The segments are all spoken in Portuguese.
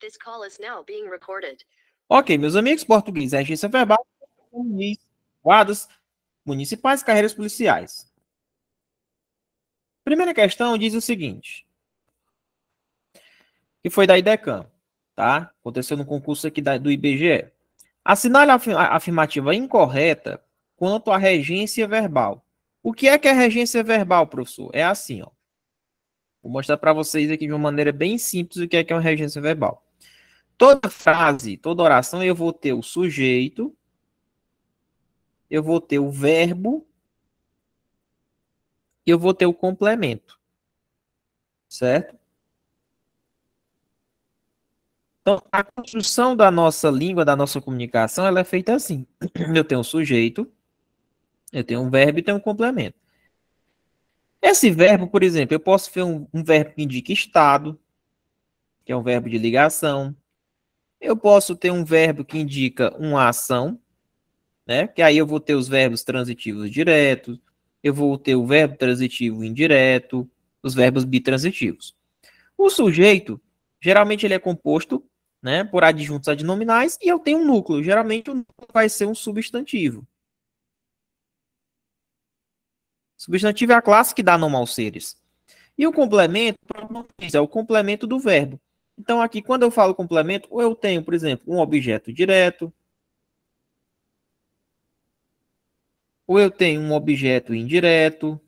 This call is now being recorded. Ok, meus amigos, português, regência verbal, guardas municipais, carreiras policiais. Primeira questão diz o seguinte, que foi da IDECAM, tá? Aconteceu no concurso aqui do IBGE. Assinale a afirmativa incorreta quanto à regência verbal. O que é regência verbal, professor? É assim, ó. Vou mostrar para vocês aqui de uma maneira bem simples o que é uma regência verbal. Toda frase, toda oração, eu vou ter o sujeito, eu vou ter o verbo, e eu vou ter o complemento. Certo? Então, a construção da nossa língua, da nossa comunicação, ela é feita assim. Eu tenho um sujeito, eu tenho um verbo e tenho um complemento. Esse verbo, por exemplo, eu posso ter um verbo que indica estado, que é um verbo de ligação. Eu posso ter um verbo que indica uma ação, né? Que aí eu vou ter os verbos transitivos diretos, eu vou ter o verbo transitivo indireto, os verbos bitransitivos. O sujeito, geralmente ele é composto, né, por adjuntos adnominais e eu tenho um núcleo. Geralmente o núcleo vai ser um substantivo. Substantivo é a classe que dá nome aos seres. E o complemento é o complemento do verbo. Então, aqui, quando eu falo complemento, eu tenho, por exemplo, um objeto direto, ou eu tenho um objeto indireto.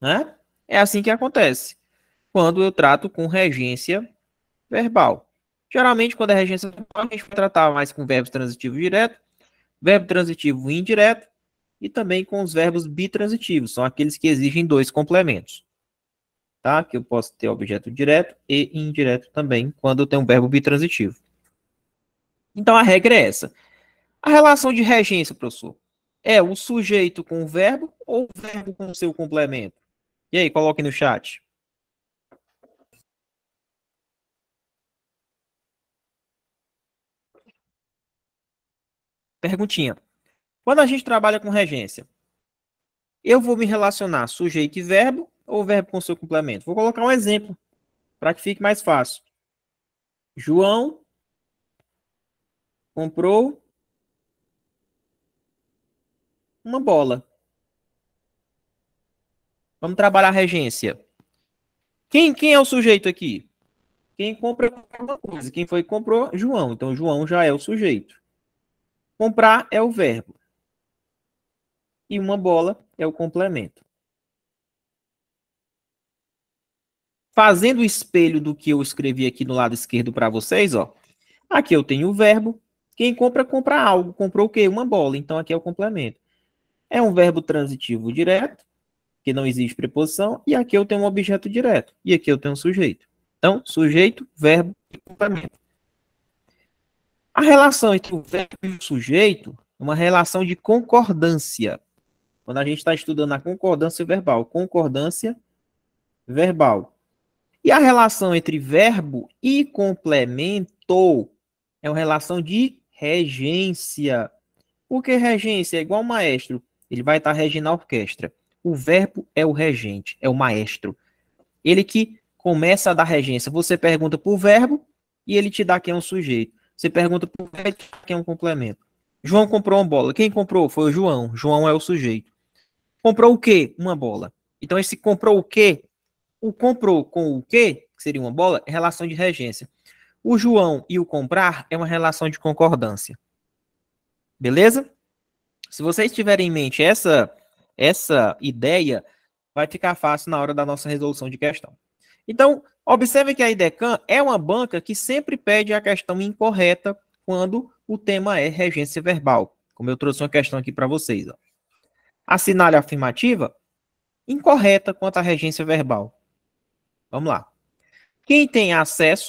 Né? É assim que acontece quando eu trato com regência verbal. Geralmente, quando é regência verbal, a gente vai tratar mais com verbo transitivo direto, verbo transitivo indireto, e também com os verbos bitransitivos, são aqueles que exigem dois complementos. Tá? Que eu posso ter objeto direto e indireto também, quando eu tenho um verbo bitransitivo. Então, a regra é essa. A relação de regência, professor, é o sujeito com o verbo ou o verbo com o seu complemento? E aí, coloque no chat. Perguntinha. Quando a gente trabalha com regência, eu vou me relacionar sujeito e verbo ou verbo com seu complemento? Vou colocar um exemplo para que fique mais fácil. João comprou uma bola. Vamos trabalhar a regência. Quem é o sujeito aqui? Quem compra uma coisa. Quem foi que comprou? João. Então, João já é o sujeito. Comprar é o verbo. E uma bola é o complemento. Fazendo o espelho do que eu escrevi aqui no lado esquerdo para vocês, ó. Aqui eu tenho o verbo. Quem compra, compra algo. Comprou o quê? Uma bola. Então, aqui é o complemento. É um verbo transitivo direto, que não exige preposição. E aqui eu tenho um objeto direto. E aqui eu tenho um sujeito. Então, sujeito, verbo e complemento. A relação entre o verbo e o sujeito é uma relação de concordância. Quando a gente está estudando a concordância verbal. Concordância verbal. E a relação entre verbo e complemento é uma relação de regência. Porque regência é igual maestro. Ele vai estar regindo a orquestra. O verbo é o regente, é o maestro. Ele que começa a dar regência. Você pergunta para o verbo e ele te dá quem é um sujeito. Você pergunta para o verbo e ele te dá quem é um complemento. João comprou uma bola. Quem comprou? Foi o João. João é o sujeito. Comprou o quê? Uma bola. Então, esse comprou o quê? O comprou com o quê, que seria uma bola, é relação de regência. O João e o comprar é uma relação de concordância. Beleza? Se vocês tiverem em mente essa ideia, vai ficar fácil na hora da nossa resolução de questão. Então, observe que a IDECAM é uma banca que sempre pede a questão incorreta quando o tema é regência verbal. Como eu trouxe uma questão aqui para vocês. Ó. Assinale a afirmativa incorreta quanto à regência verbal. Vamos lá. Quem tem acesso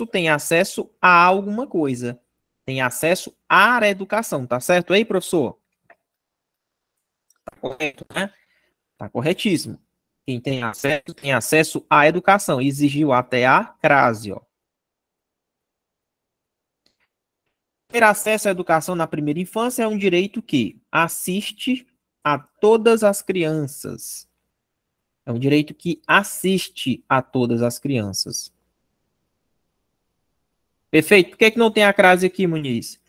a alguma coisa. Tem acesso à educação, tá certo aí, professor? Tá correto, né? Tá corretíssimo. Quem tem acesso à educação. Exigiu até a crase, ó. Ter acesso à educação na primeira infância é um direito que assiste a todas as crianças. É um direito que assiste a todas as crianças. Perfeito? Por que que não tem a crase aqui, Muniz?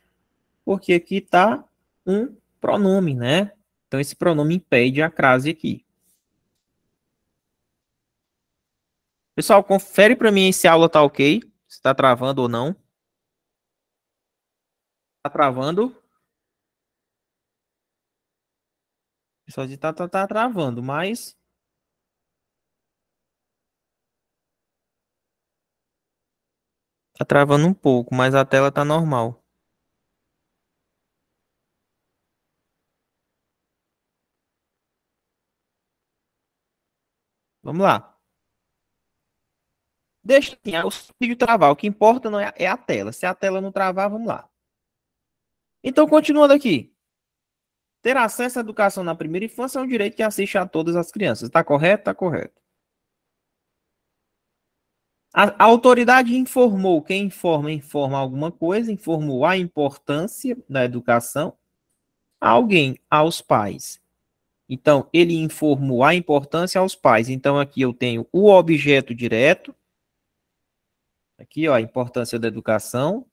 Porque aqui está um pronome, né? Então, esse pronome impede a crase aqui. Pessoal, confere para mim se a aula está ok, se está travando ou não. Está travando? Pessoal, está travando, mas... Tá travando um pouco, mas a tela tá normal. Vamos lá. Deixa assim, o vídeo travar. O que importa não é a tela. Se a tela não travar, vamos lá. Então, continuando aqui. Ter acesso à educação na primeira infância é um direito que assiste a todas as crianças. Tá correto? Tá correto. A autoridade informou, quem informa, informa alguma coisa, informou a importância da educação a alguém, aos pais. Então, ele informou a importância aos pais. Então, aqui eu tenho o objeto direto, aqui, ó, a importância da educação.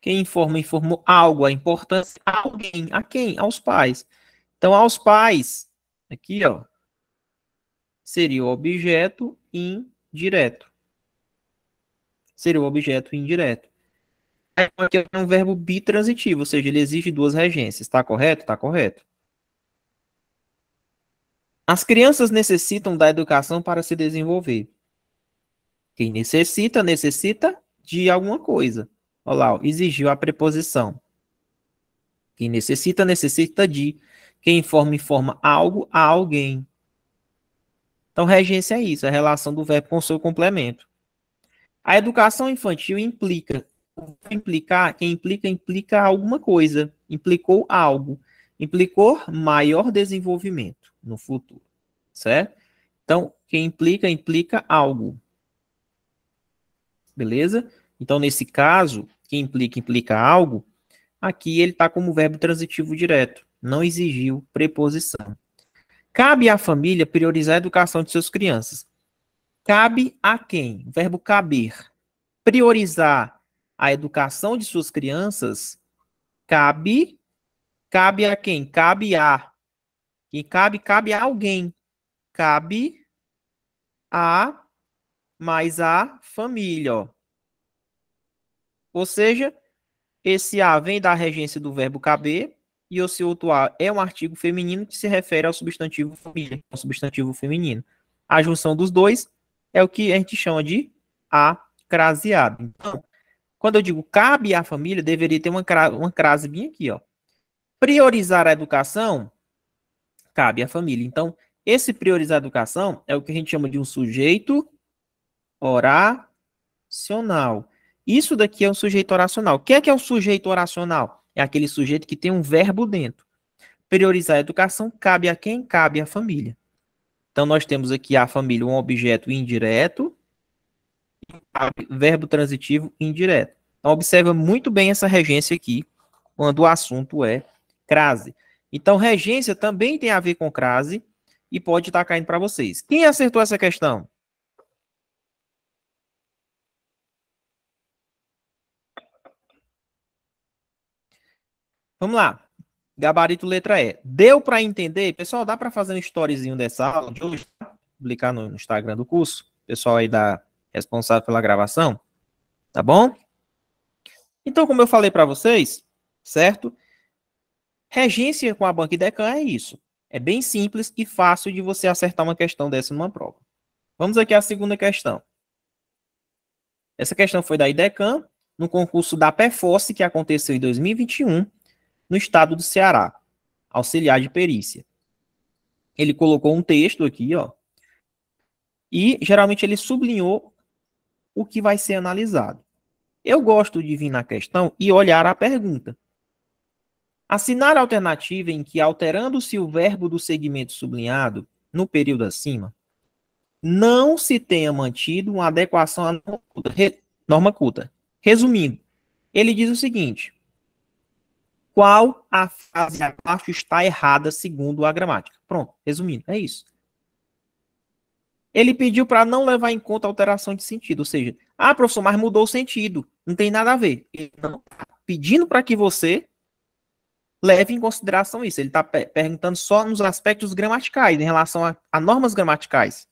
Quem informa, informou algo, a importância a alguém, a quem? Aos pais. Então, aos pais... Aqui, ó, seria o objeto indireto. Seria o objeto indireto. Aqui é um verbo bitransitivo, ou seja, ele exige duas regências. Está correto? Está correto. As crianças necessitam da educação para se desenvolver. Quem necessita, necessita de alguma coisa. Olha lá, ó, exigiu a preposição. Quem necessita, necessita de... Quem informa, informa algo a alguém. Então, regência é isso, a relação do verbo com o seu complemento. A educação infantil implica. Implicar, quem implica, implica alguma coisa. Implicou algo. Implicou maior desenvolvimento no futuro. Certo? Então, quem implica, implica algo. Beleza? Então, nesse caso, quem implica, implica algo, aqui ele está como verbo transitivo direto. Não exigiu preposição. Cabe à família priorizar a educação de suas crianças. Cabe a quem? O verbo caber. Priorizar a educação de suas crianças, cabe. Cabe a quem? Cabe a. Quem cabe? Cabe a alguém. Cabe a mais a família. Ó. Ou seja, esse a vem da regência do verbo caber. E o seu outro A é um artigo feminino que se refere ao substantivo família, ao substantivo feminino. A junção dos dois é o que a gente chama de a craseado. Então, quando eu digo cabe à família, deveria ter uma crase bem aqui, ó. Priorizar a educação, cabe à família. Então, esse priorizar a educação é o que a gente chama de um sujeito oracional. Isso daqui é um sujeito oracional. O que é um sujeito oracional? É aquele sujeito que tem um verbo dentro. Priorizar a educação cabe a quem? Cabe à família. Então, nós temos aqui a família, um objeto indireto, e verbo transitivo indireto. Então, observa muito bem essa regência aqui, quando o assunto é crase. Então, regência também tem a ver com crase e pode estar caindo para vocês. Quem acertou essa questão? Vamos lá. Gabarito letra E. Deu para entender? Pessoal, dá para fazer um storyzinho dessa aula de hoje? Publicar no Instagram do curso. Pessoal aí da responsável pela gravação. Tá bom? Então, como eu falei para vocês, certo? Regência com a banca IDECAM é isso. É bem simples e fácil de você acertar uma questão dessa numa prova. Vamos aqui à segunda questão. Essa questão foi da IDECAM, no concurso da PFOS, que aconteceu em 2021. No estado do Ceará, auxiliar de perícia. Ele colocou um texto aqui, ó, e geralmente ele sublinhou o que vai ser analisado. Eu gosto de vir na questão e olhar a pergunta. Assinale a alternativa em que, alterando-se o verbo do segmento sublinhado, no período acima, não se tenha mantido uma adequação à norma culta. Resumindo, ele diz o seguinte... Qual a frase abaixo está errada segundo a gramática? Pronto, resumindo, é isso. ele pediu para não levar em conta a alteração de sentido, ou seja, ah, professor, mas mudou o sentido, não tem nada a ver. Ele não está pedindo para que você leve em consideração isso, ele está perguntando só nos aspectos gramaticais, em relação a normas gramaticais.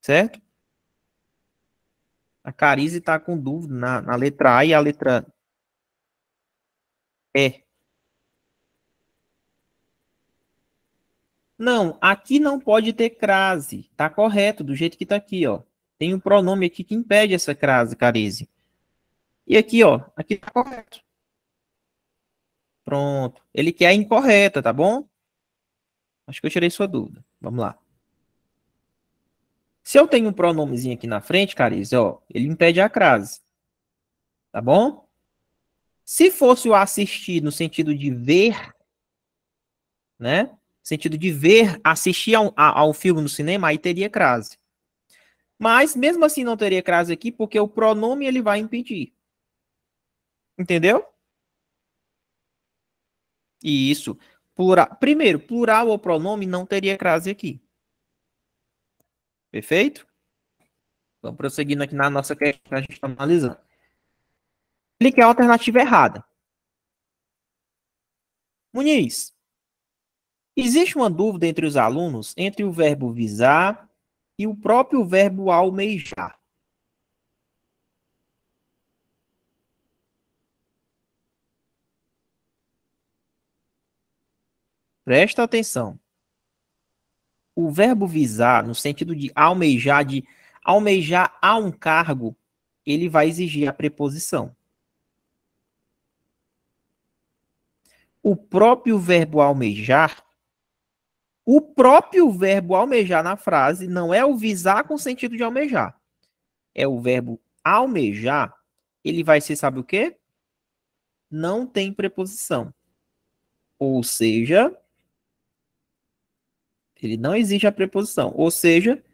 Certo? A Carise está com dúvida na letra A e a letra E. Não, aqui não pode ter crase. Tá correto, do jeito que tá aqui, ó. Tem um pronome aqui que impede essa crase, Carise. E aqui, ó, aqui tá correto. Pronto. Ele quer a incorreta, tá bom? Acho que eu tirei sua dúvida. Vamos lá. Se eu tenho um pronomezinho aqui na frente, Carise, ó, ele impede a crase. Tá bom? Se fosse o assistir no sentido de ver, né? Sentido de ver, assistir a um filme no cinema, aí teria crase. Mas, mesmo assim, não teria crase aqui, porque o pronome ele vai impedir. Entendeu? E isso. Plural. Primeiro, plural ou pronome não teria crase aqui. Perfeito? Então, prosseguindo aqui na nossa questão que a gente está analisando. Ele quer a alternativa errada. Muniz. Existe uma dúvida entre os alunos entre o verbo visar e o próprio verbo almejar. Presta atenção. O verbo visar, no sentido de almejar a um cargo, ele vai exigir a preposição. O próprio verbo almejar, o próprio verbo almejar na frase não é o visar com sentido de almejar. É o verbo almejar, ele vai ser, sabe o quê? Não tem preposição. Ou seja, ele não exige a preposição. Ou seja,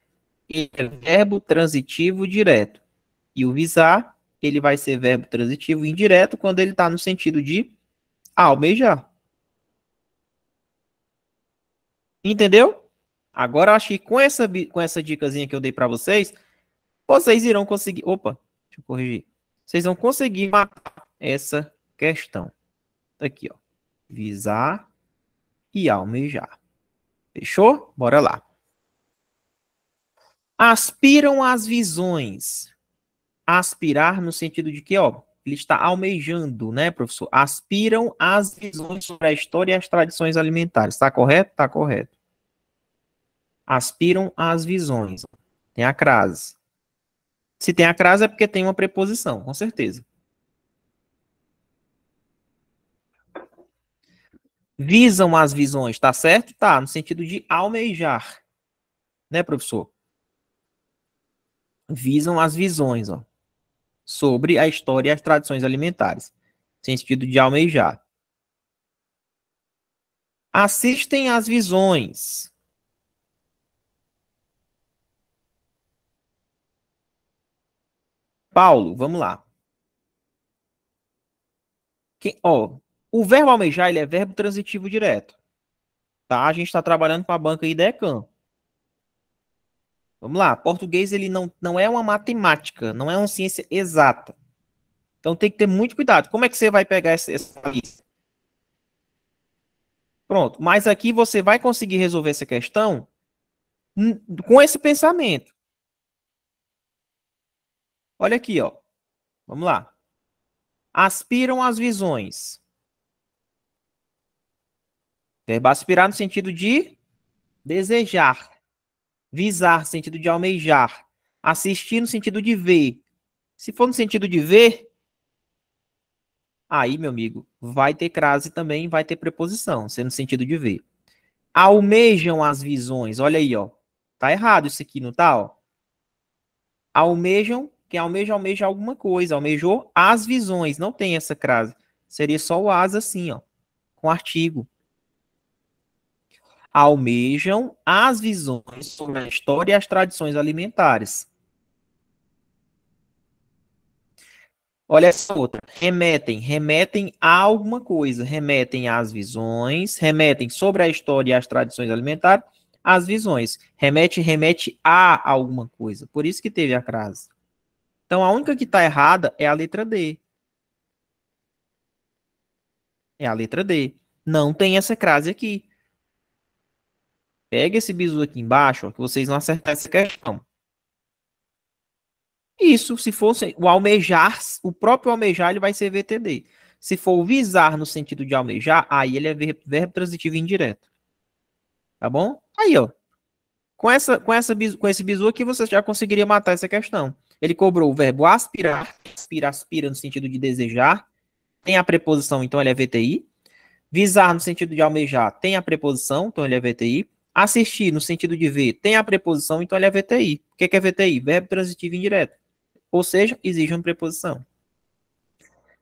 ele é verbo transitivo direto. E o visar, ele vai ser verbo transitivo indireto quando ele está no sentido de almejar. Entendeu? Agora, acho que com essa dicazinha que eu dei para vocês, vocês irão conseguir... Opa, deixa eu corrigir. Vocês vão conseguir matar essa questão. Aqui, ó. Visar e almejar. Fechou? Bora lá. Aspiram às visões. Aspirar no sentido de que, ó, ele está almejando, né, professor? Aspiram às visões sobre a história e as tradições alimentares. Está correto? Está correto. Aspiram às visões. Tem a crase. Se tem a crase é porque tem uma preposição, com certeza. Visam as visões, tá certo? Tá, no sentido de almejar. Né, professor? Visam as visões, ó. Sobre a história e as tradições alimentares, sem sentido de almejar. Assistem às visões. Paulo, vamos lá. O verbo almejar ele é verbo transitivo direto. Tá? A gente está trabalhando com a banca IDECAM. Vamos lá, português ele não é uma matemática, não é uma ciência exata. Então tem que ter muito cuidado. Como é que você vai pegar essa lista? Pronto, mas aqui você vai conseguir resolver essa questão com esse pensamento. Olha aqui, ó. Vamos lá. Aspiram às visões. Verbo aspirar no sentido de desejar. Visar, no sentido de almejar. Assistir, no sentido de ver. Se for no sentido de ver, aí, meu amigo, vai ter crase também, vai ter preposição, sendo no sentido de ver. Almejam as visões. Olha aí, ó. Tá errado isso aqui, não tá, ó? Almejam, quem almeja alguma coisa. Almejou as visões. Não tem essa crase. Seria só o as assim, ó. Com artigo. Almejam as visões sobre a história e as tradições alimentares. Olha essa outra. Remetem a alguma coisa. Remetem às visões, remetem sobre a história e as tradições alimentares, as visões. Remete a alguma coisa. Por isso que teve a crase. Então, a única que está errada é a letra D. É a letra D. Não tem essa crase aqui. Pega esse bizu aqui embaixo, ó, que vocês não acertaram essa questão. Isso, se fosse o almejar, o próprio almejar, ele vai ser VTD. Se for o visar no sentido de almejar, aí ele é verbo transitivo indireto. Tá bom? Aí, ó. Com esse bizu aqui, você já conseguiria matar essa questão. Ele cobrou o verbo aspirar. Aspira no sentido de desejar. Tem a preposição, então ele é VTI. Visar no sentido de almejar, tem a preposição, então ele é VTI. Assistir no sentido de ver, tem a preposição, então ele é VTI. O que é VTI? Verbo transitivo indireto. Ou seja, exige uma preposição.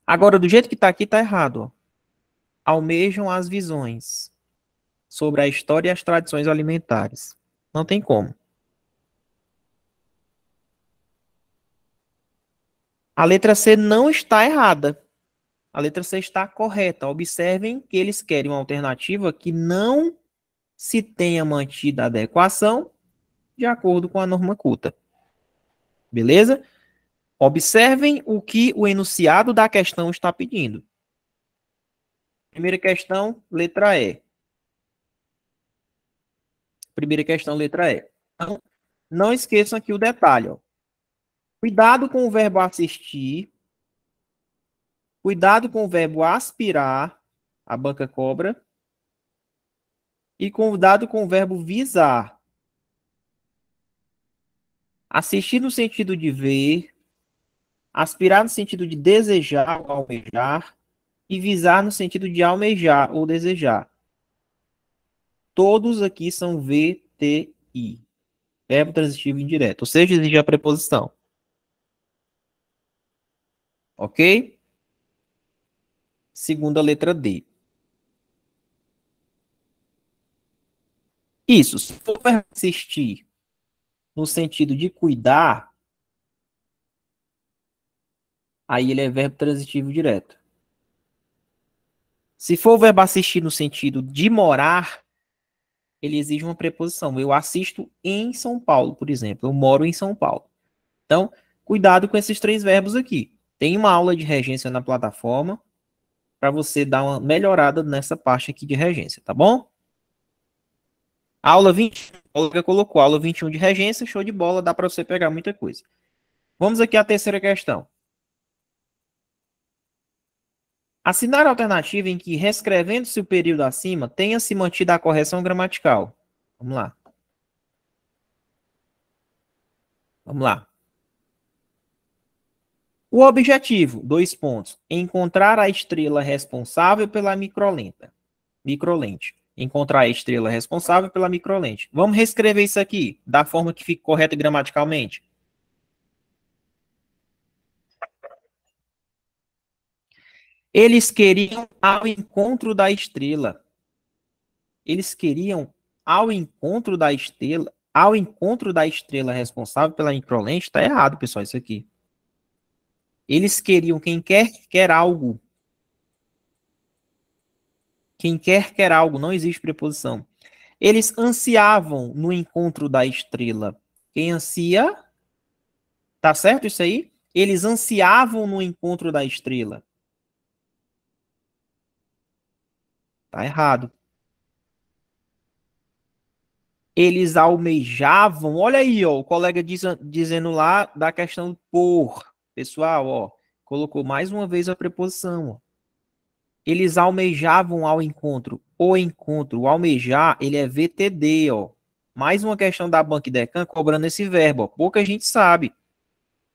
Agora, do jeito que está aqui, está errado. Ó. Almejam as visões sobre a história e as tradições alimentares. Não tem como. A letra C não está errada. A letra C está correta. Observem que eles querem uma alternativa que não se tenha mantido a adequação de acordo com a norma culta. Beleza? Observem o que o enunciado da questão está pedindo. Primeira questão, letra E. Primeira questão, letra E. Então, não esqueçam aqui o detalhe. Ó. Cuidado com o verbo assistir. Cuidado com o verbo aspirar, a banca cobra. E cuidado com o verbo visar. Assistir no sentido de ver. Aspirar no sentido de desejar ou almejar. E visar no sentido de almejar ou desejar. Todos aqui são VTI. Verbo transitivo indireto. Ou seja, exige a preposição. Ok? Segunda letra D. Isso, se for assistir no sentido de cuidar, aí ele é verbo transitivo direto. Se for o verbo assistir no sentido de morar, ele exige uma preposição. Eu assisto em São Paulo, por exemplo. Eu moro em São Paulo. Então, cuidado com esses três verbos aqui. Tem uma aula de regência na plataforma para você dar uma melhorada nessa parte aqui de regência, tá bom? Aula 20, a Olga colocou aula 21 de regência, show de bola, dá para você pegar muita coisa. Vamos aqui à terceira questão. Assinar a alternativa em que, reescrevendo-se o período acima, tenha-se mantido a correção gramatical. Vamos lá. Vamos lá. O objetivo, dois pontos, encontrar a estrela responsável pela microlente. Encontrar a estrela responsável pela microlente. Vamos reescrever isso aqui da forma que fica correta gramaticalmente. Eles queriam ao encontro da estrela. Eles queriam ao encontro da estrela responsável pela microlente. Está errado, pessoal, isso aqui. Eles queriam quem quer algo. Quem quer algo, não existe preposição. Eles ansiavam no encontro da estrela. Quem ansia, tá certo isso aí? Eles ansiavam no encontro da estrela. Tá errado. Eles almejavam, olha aí, ó, o colega dizendo lá da questão por. Pessoal, ó, colocou mais uma vez a preposição, ó. Eles almejavam ao encontro. O encontro, o almejar, ele é VTD, ó. Mais uma questão da banca IDECAM cobrando esse verbo, ó. Pouca gente sabe.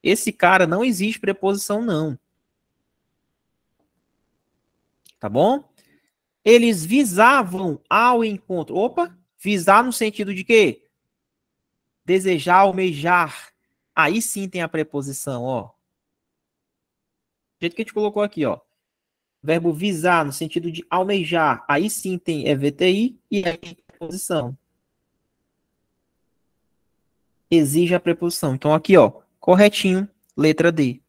Esse cara não existe preposição, não. Tá bom? Eles visavam ao encontro. Opa, visar no sentido de quê? Desejar, almejar. Aí sim tem a preposição, ó. Do jeito que a gente colocou aqui, ó. Verbo visar, no sentido de almejar. Aí sim tem VTI e aí tem preposição. Exige a preposição. Então, aqui, ó, corretinho, letra D.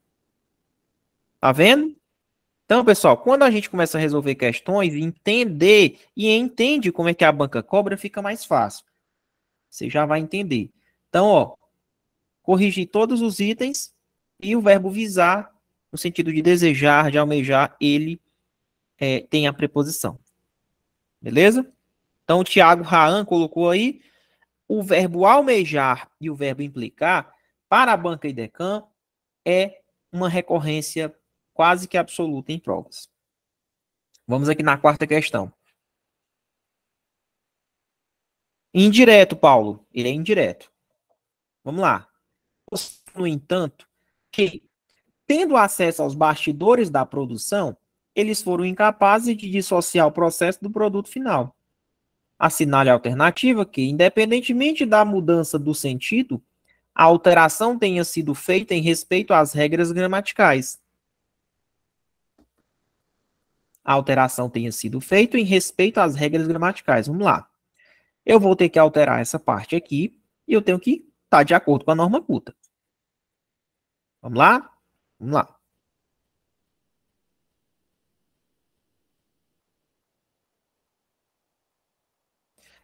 Tá vendo? Então, pessoal, quando a gente começa a resolver questões, entende como é que a banca cobra, fica mais fácil. Você já vai entender. Então, ó, corrigir todos os itens e o verbo visar, no sentido de desejar, de almejar, ele tem a preposição. Beleza? Então, o Thiago Raan colocou aí o verbo almejar e o verbo implicar para a banca IDECAM é uma recorrência quase que absoluta em provas. Vamos aqui na quarta questão. Indireto, Paulo. Ele é indireto. Vamos lá. No entanto, que, tendo acesso aos bastidores da produção, eles foram incapazes de dissociar o processo do produto final. Assinale a alternativa que, independentemente da mudança do sentido, a alteração tenha sido feita em respeito às regras gramaticais. A alteração tenha sido feita em respeito às regras gramaticais. Vamos lá. Eu vou ter que alterar essa parte aqui e eu tenho que estar de acordo com a norma culta. Vamos lá? Vamos lá.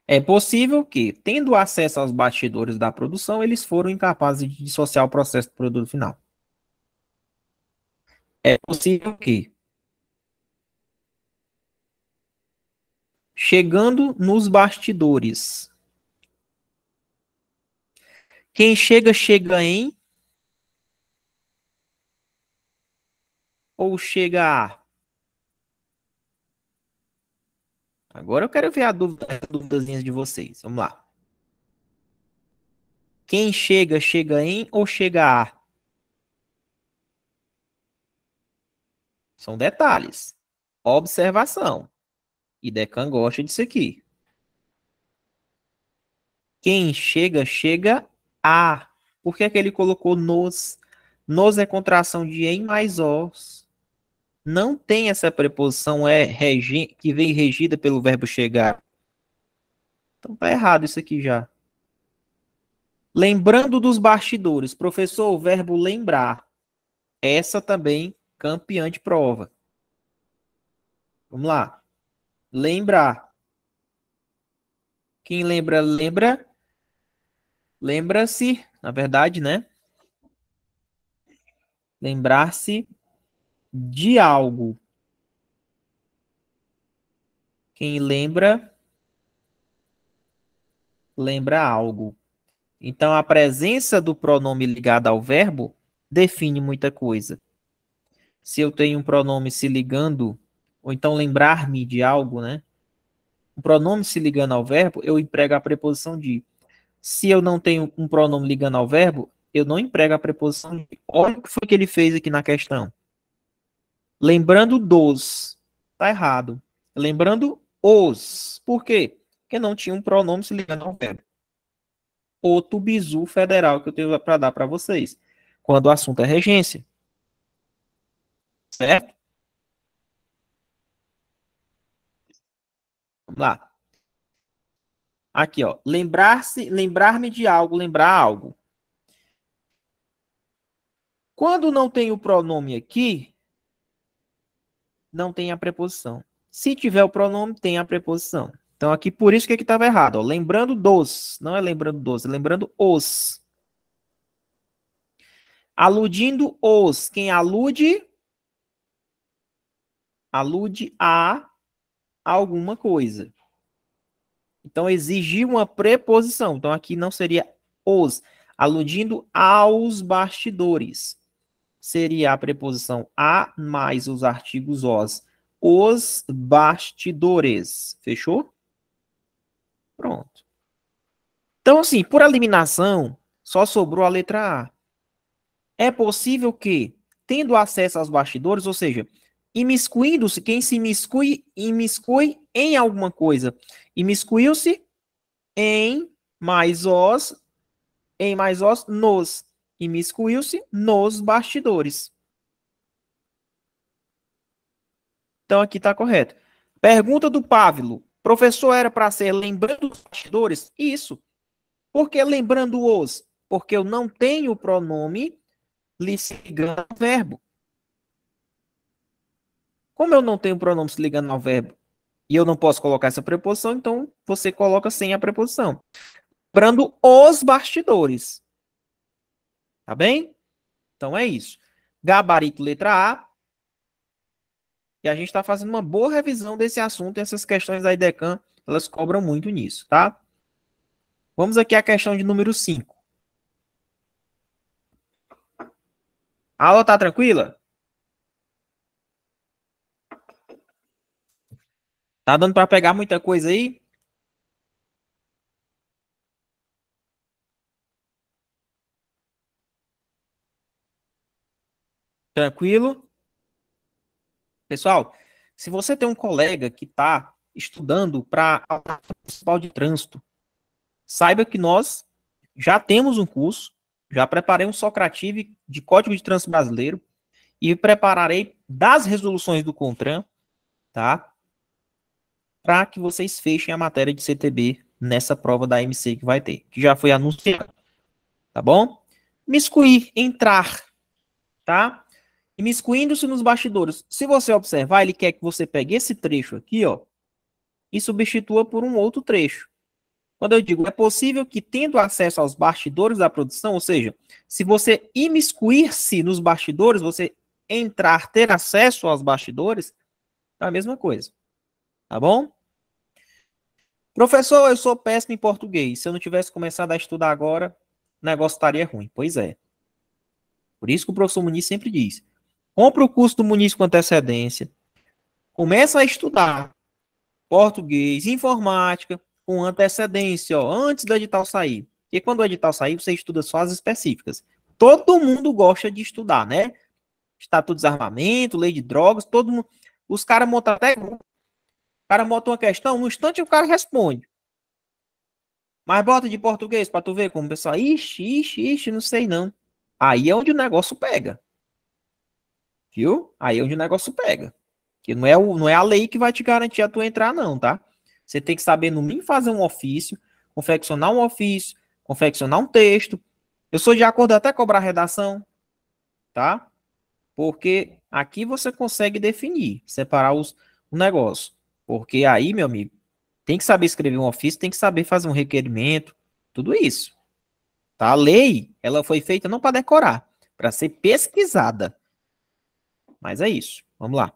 É possível que, tendo acesso aos bastidores da produção, eles foram incapazes de dissociar o processo do produto final. É possível que, chegando nos bastidores, quem chega, chega em ou chega a? Agora eu quero ver a dúvida, as dúvidas de vocês. Vamos lá. Quem chega, chega em ou chega a? São detalhes. Observação. IDECAM gosta disso aqui. Quem chega, chega a. Por que é que ele colocou nos? Nos é contração de em mais os. Não tem essa preposição que vem regida pelo verbo chegar. Então tá errado isso aqui já. Lembrando dos bastidores. Professor, o verbo lembrar. Essa também campeã de prova. Vamos lá. Lembrar. Quem lembra, lembra. Lembra-se, na verdade, né? Lembrar-se de algo. Quem lembra, lembra algo. Então, a presença do pronome ligado ao verbo define muita coisa. Se eu tenho um pronome se ligando... ou então lembrar-me de algo, né? O pronome se ligando ao verbo, eu emprego a preposição de. Se eu não tenho um pronome ligando ao verbo, eu não emprego a preposição de. Olha o que foi que ele fez aqui na questão. Lembrando dos. Tá errado. Lembrando os. Por quê? Porque não tinha um pronome se ligando ao verbo. Outro bizu federal que eu tenho para dar para vocês. Quando o assunto é regência. Certo? Vamos lá. Aqui, ó. Lembrar-se, lembrar-me de algo, lembrar algo. Quando não tem o pronome aqui, não tem a preposição. Se tiver o pronome, tem a preposição. Então, aqui, por isso que aqui estava errado. Ó. Lembrando dos. Não é lembrando dos, é lembrando os. Aludindo os. Quem alude, alude a... alguma coisa. Então, exigir uma preposição. Então, aqui não seria os, aludindo aos bastidores. Seria a preposição a mais os artigos os bastidores. Fechou? Pronto. Então, assim, por eliminação, só sobrou a letra A. É possível que, tendo acesso aos bastidores, ou seja... imiscuindo-se, quem se imiscui, imiscui em alguma coisa. Imiscuiu-se em mais os, nos. Imiscuiu-se nos bastidores. Então, aqui está correto. Pergunta do Pablo. Professor, era para ser lembrando os bastidores? Isso. Por que lembrando os? Porque eu não tenho o pronome ligando ao verbo. Como eu não tenho pronome se ligando ao verbo e eu não posso colocar essa preposição, então você coloca sem a preposição. lembrando os bastidores. Tá bem? Então é isso. Gabarito letra A. E a gente está fazendo uma boa revisão desse assunto. E essas questões da IDECAM, elas cobram muito nisso, tá? Vamos aqui à questão de número 5. A aula tá tranquila? Tá dando para pegar muita coisa aí? Tranquilo? Pessoal, se você tem um colega que está estudando para a Autoridade Municipal de Trânsito, saiba que nós já temos um curso, já preparei um Socrative de Código de Trânsito Brasileiro e prepararei das resoluções do CONTRAN, tá? Para que vocês fechem a matéria de CTB nessa prova da MC que vai ter, que já foi anunciada, tá bom? Me excluir, entrar, tá? E me excluindo-se nos bastidores. Se você observar, ele quer que você pegue esse trecho aqui, ó, e substitua por um outro trecho. Quando eu digo, é possível que, tendo acesso aos bastidores da produção, ou seja, se você imiscuir-se nos bastidores, você entrar, ter acesso aos bastidores, é a mesma coisa. Tá bom? Professor, eu sou péssimo em português. Se eu não tivesse começado a estudar agora, o negócio estaria ruim. Pois é. Por isso que o professor Muniz sempre diz, compra o curso do Muniz com antecedência, começa a estudar português, informática, com antecedência, ó, antes do edital sair. Porque quando o edital sair, você estuda só as específicas. Todo mundo gosta de estudar, né? Estatuto de Desarmamento, Lei de Drogas, todo mundo. Os caras montam até grupo. O cara bota uma questão, no instante o cara responde. Mas bota de português para tu ver como o pessoal... Ixi, não sei não. Aí é onde o negócio pega. Viu? Aí é onde o negócio pega. Porque não é a lei que vai te garantir a tu entrar não, tá? Você tem que saber no mínimo fazer um ofício, confeccionar um ofício, confeccionar um texto. Eu sou de acordo até cobrar redação, tá? Porque aqui você consegue definir, separar o negócio. Porque aí, meu amigo, tem que saber escrever um ofício, tem que saber fazer um requerimento, tudo isso. Tá? A lei, ela foi feita não para decorar, para ser pesquisada. Mas é isso, vamos lá.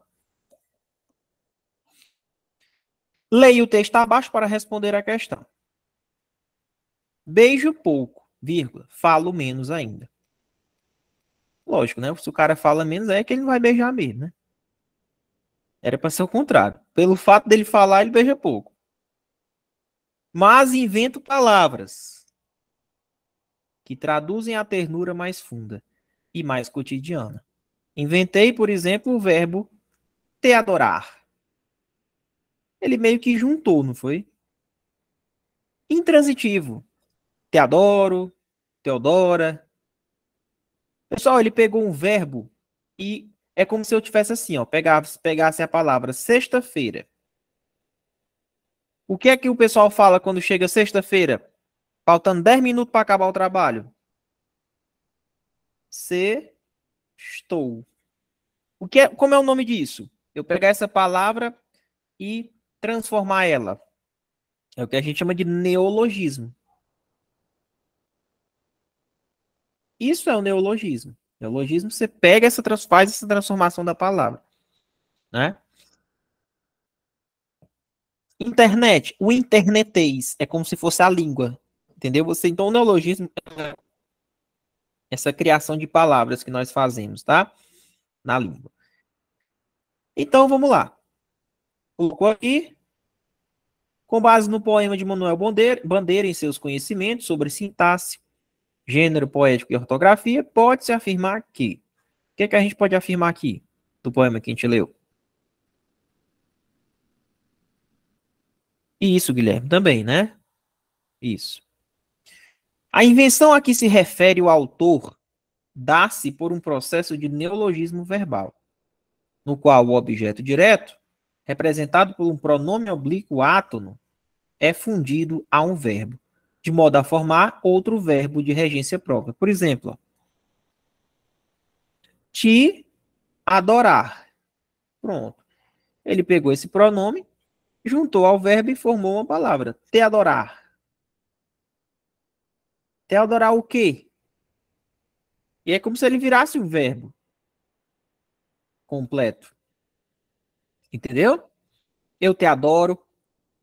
Leia o texto abaixo para responder a questão. Beijo pouco, vírgula, falo menos ainda. Lógico, né? Se o cara fala menos, é que ele não vai beijar mesmo, né? Era para ser o contrário. Pelo fato dele falar, ele beija pouco. Mas invento palavras que traduzem a ternura mais funda e mais cotidiana. Inventei, por exemplo, o verbo te adorar. Ele meio que juntou, não foi? Intransitivo. Te adoro, Teodora. Pessoal, ele pegou um verbo e... É como se eu tivesse assim, ó, pegasse a palavra sexta-feira. O que é que o pessoal fala quando chega sexta-feira? Faltando 10 minutos para acabar o trabalho. Sextou. O que é, como é o nome disso? Eu pegar essa palavra e transformar ela. É o que a gente chama de neologismo. Isso é o neologismo. Neologismo, você pega faz essa transformação da palavra, né? Internet, o internetês é como se fosse a língua, entendeu? Você então o neologismo é essa criação de palavras que nós fazemos, tá? Na língua. Então vamos lá. Colocou aqui, com base no poema de Manuel Bandeira em seus conhecimentos sobre sintaxe, gênero poético e ortografia, pode-se afirmar que... O que é que a gente pode afirmar aqui, do poema que a gente leu? E isso, Guilherme, também, né? Isso. A invenção a que se refere o autor dá-se por um processo de neologismo verbal, no qual o objeto direto, representado por um pronome oblíquo átono, é fundido a um verbo, de modo a formar outro verbo de regência própria. Por exemplo, ó, te adorar. Pronto. Ele pegou esse pronome, juntou ao verbo e formou uma palavra, te adorar. Teodorar o quê? E é como se ele virasse um verbo completo. Entendeu? Eu te adoro,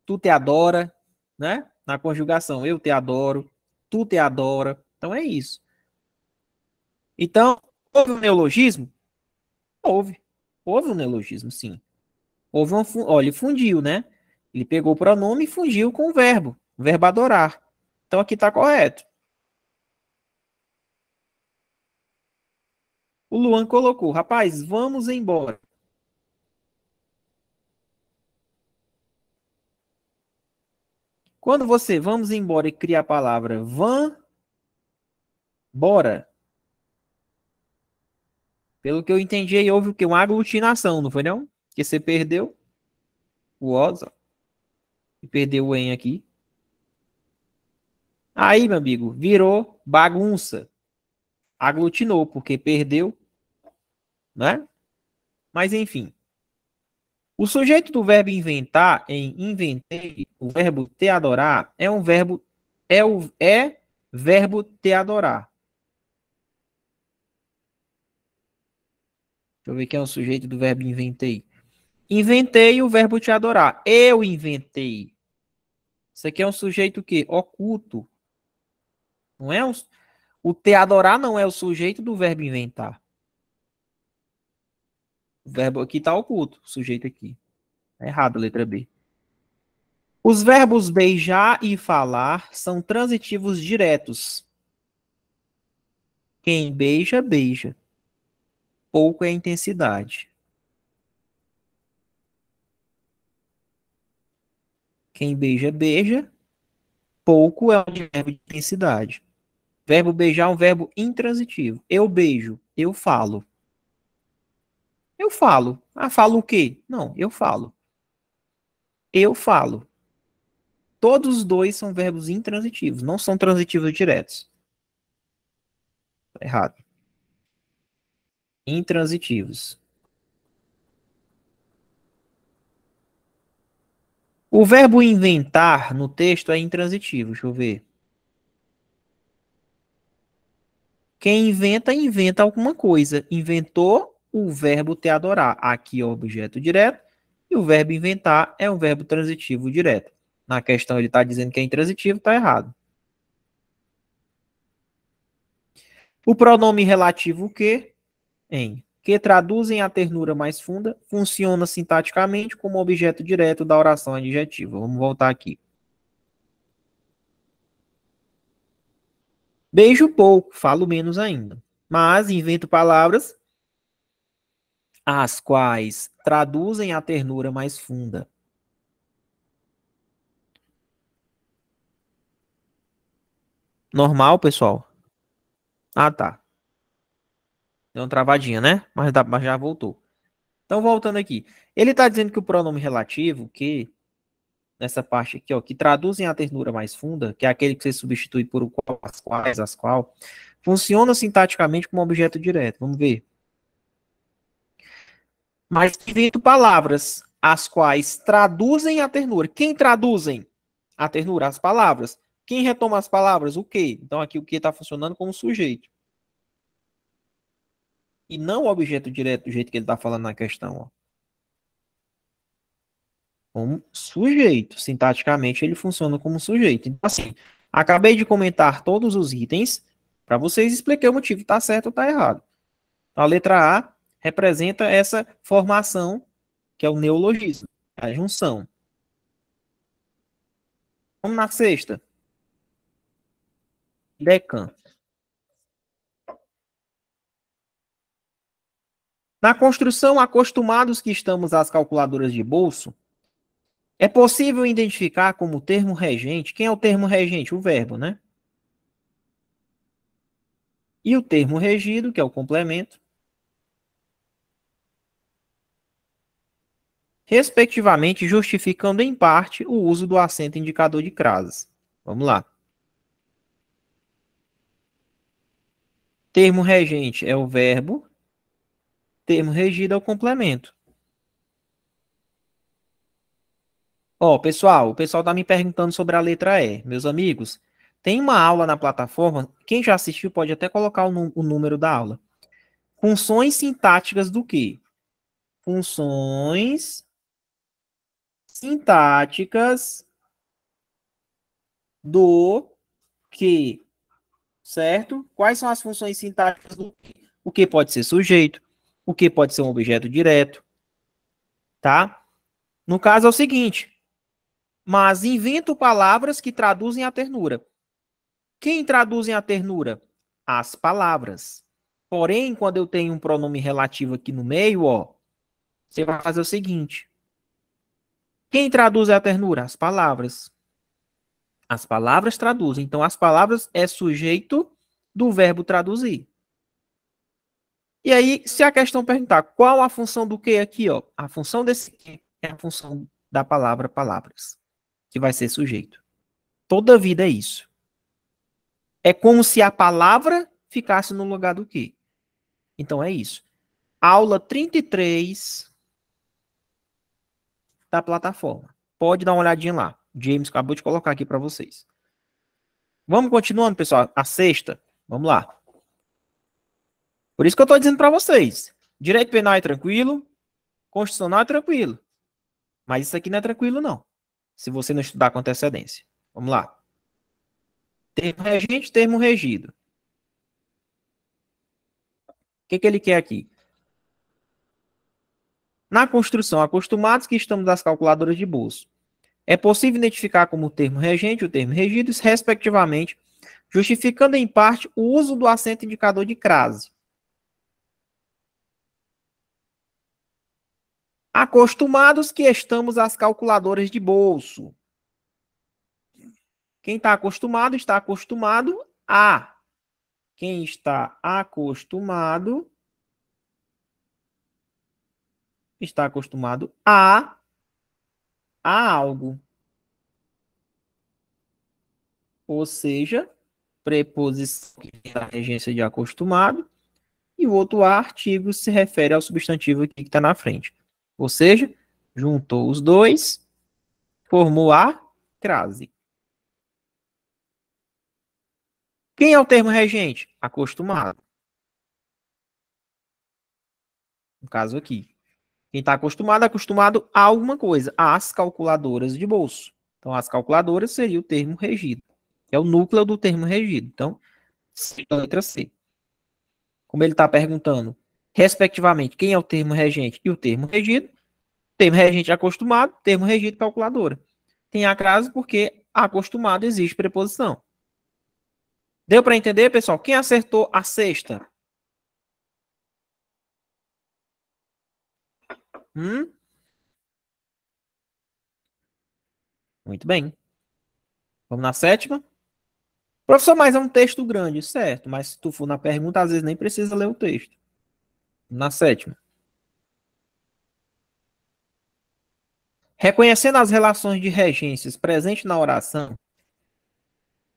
tu te adora, né? Na conjugação, eu te adoro, tu te adora. Então é isso. Então, houve um neologismo? Houve. Houve um neologismo, sim. Houve uma... Olha, ele fundiu, né? Ele pegou o pronome e fundiu com o verbo adorar. Então aqui está correto. O Luan colocou, rapaz, vamos embora. Quando você vamos embora e cria a palavra van, bora. Pelo que eu entendi, aí houve o quê? Uma aglutinação, não foi não? Porque você perdeu o osa e perdeu o em aqui. Aí, meu amigo, virou bagunça. Aglutinou, porque perdeu, né? Mas enfim. O sujeito do verbo inventar, em inventei, o verbo te adorar, é um verbo, é verbo te adorar. Deixa eu ver quem é o sujeito do verbo inventei. Inventei o verbo te adorar. Eu inventei. Isso aqui é um sujeito o quê? Oculto. Não é um... O te adorar não é o sujeito do verbo inventar. O verbo aqui está oculto, o sujeito aqui. Tá errado a letra B. Os verbos beijar e falar são transitivos diretos. Quem beija, beija. Pouco é a intensidade. Quem beija, beija. Pouco é o verbo de intensidade. Verbo beijar é um verbo intransitivo. Eu beijo, eu falo. Eu falo. Ah, falo o quê? Não, eu falo. Eu falo. Todos os dois são verbos intransitivos, não são transitivos diretos. Errado. Intransitivos. O verbo inventar no texto é intransitivo. Deixa eu ver. Quem inventa, inventa alguma coisa. Inventou o verbo te adorar. Aqui é o objeto direto. E o verbo inventar é um verbo transitivo direto. Na questão ele está dizendo que é intransitivo, está errado. O pronome relativo que, em, que traduzem a ternura mais funda, funciona sintaticamente como objeto direto da oração adjetiva. Vamos voltar aqui. Beijo pouco, falo menos ainda, mas invento palavras as quais traduzem a ternura mais funda. Normal, pessoal? Ah, tá. Deu uma travadinha, né? Mas já voltou. Então, voltando aqui. Ele está dizendo que o pronome relativo, que... Nessa parte aqui, ó, que traduzem a ternura mais funda, que é aquele que você substitui por o qual, as qual, funciona sintaticamente como objeto direto. Vamos ver. Mas invento palavras, as quais traduzem a ternura. Quem traduzem a ternura? As palavras. Quem retoma as palavras? O que? Então aqui o que está funcionando como sujeito. E não o objeto direto do jeito que ele está falando na questão, ó. Como sujeito. Sintaticamente, ele funciona como sujeito. Então, assim, acabei de comentar todos os itens para vocês explicar o motivo, está certo ou está errado. A letra A representa essa formação, que é o neologismo, a junção. Vamos na sexta. IDECAM. Na construção, acostumados que estamos às calculadoras de bolso, é possível identificar como termo regente... Quem é o termo regente? O verbo, né? E o termo regido, que é o complemento. Respectivamente, justificando em parte o uso do acento indicador de crase. Vamos lá. Termo regente é o verbo. Termo regido é o complemento. Ó, pessoal, o pessoal tá me perguntando sobre a letra E. Meus amigos, Tem uma aula na plataforma, quem já assistiu pode até colocar o número da aula. Funções sintáticas do quê? Funções sintáticas do que, certo? Quais são as funções sintáticas do que? O que pode ser sujeito, o que pode ser um objeto direto, tá? No caso é o seguinte, mas invento palavras que traduzem a ternura. Quem traduzem a ternura? As palavras. Porém, quando eu tenho um pronome relativo aqui no meio, ó, você vai fazer o seguinte. Quem traduz a ternura? As palavras. As palavras traduzem. Então, as palavras é sujeito do verbo traduzir. E aí, se a questão perguntar qual a função do que aqui, ó, a função desse que é a função da palavra palavras, que vai ser sujeito. Toda vida é isso. É como se a palavra ficasse no lugar do que. Então, é isso. Aula 33 da plataforma. Pode dar uma olhadinha lá. James acabou de colocar aqui para vocês. Vamos continuando, pessoal. A sexta. Vamos lá. Por isso que eu estou dizendo para vocês. Direito penal é tranquilo. Constitucional é tranquilo. Mas isso aqui não é tranquilo, não. Se você não estudar com antecedência. Vamos lá. Termo regente, termo regido. O que, que ele quer aqui? Na construção, acostumados que estamos às calculadoras de bolso. É possível identificar como o termo regente e o termo regido, respectivamente, justificando em parte o uso do acento indicador de crase. Acostumados que estamos às calculadoras de bolso. Quem está acostumado a. Quem está acostumado a. A algo. Ou seja, preposição que tem a regência de acostumado e o outro a, artigo, se refere ao substantivo que está na frente. Ou seja, juntou os dois, formou a crase. Quem é o termo regente? Acostumado. No caso aqui. Quem está acostumado, acostumado a alguma coisa. Às calculadoras de bolso. Então, as calculadoras seria o termo regido. É o núcleo do termo regido. Então, letra C. Como ele está perguntando, respectivamente, quem é o termo regente e o termo regido. Termo regente acostumado, termo regido calculadora. Tem a crase porque acostumado existe preposição. Deu para entender, pessoal? Quem acertou a sexta? Muito bem. Vamos na sétima. Professor, mas é um texto grande, certo? Mas se tu for na pergunta, às vezes nem precisa ler o texto. Na sétima. Reconhecendo as relações de regências presentes na oração,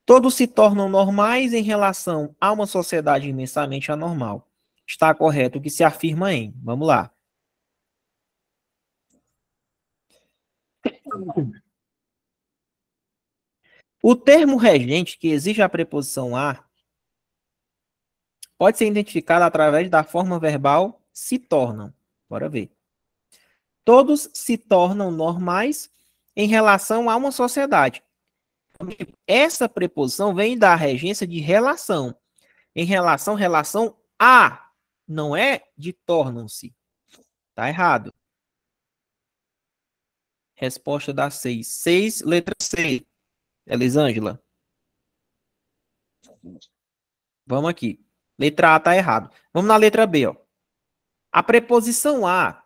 todos se tornam normais em relação a uma sociedade imensamente anormal. Está correto o que se afirma em. Vamos lá. O termo regente, que exige a preposição a, pode ser identificado através da forma verbal se tornam. Bora ver. Todos se tornam normais em relação a uma sociedade. Essa preposição vem da regência de relação. Em relação, relação a. Não é de tornam-se. Tá errado. Resposta da 6. 6, letra C. Elisângela. Vamos aqui. Letra A está errado. Vamos na letra B. Ó. A preposição A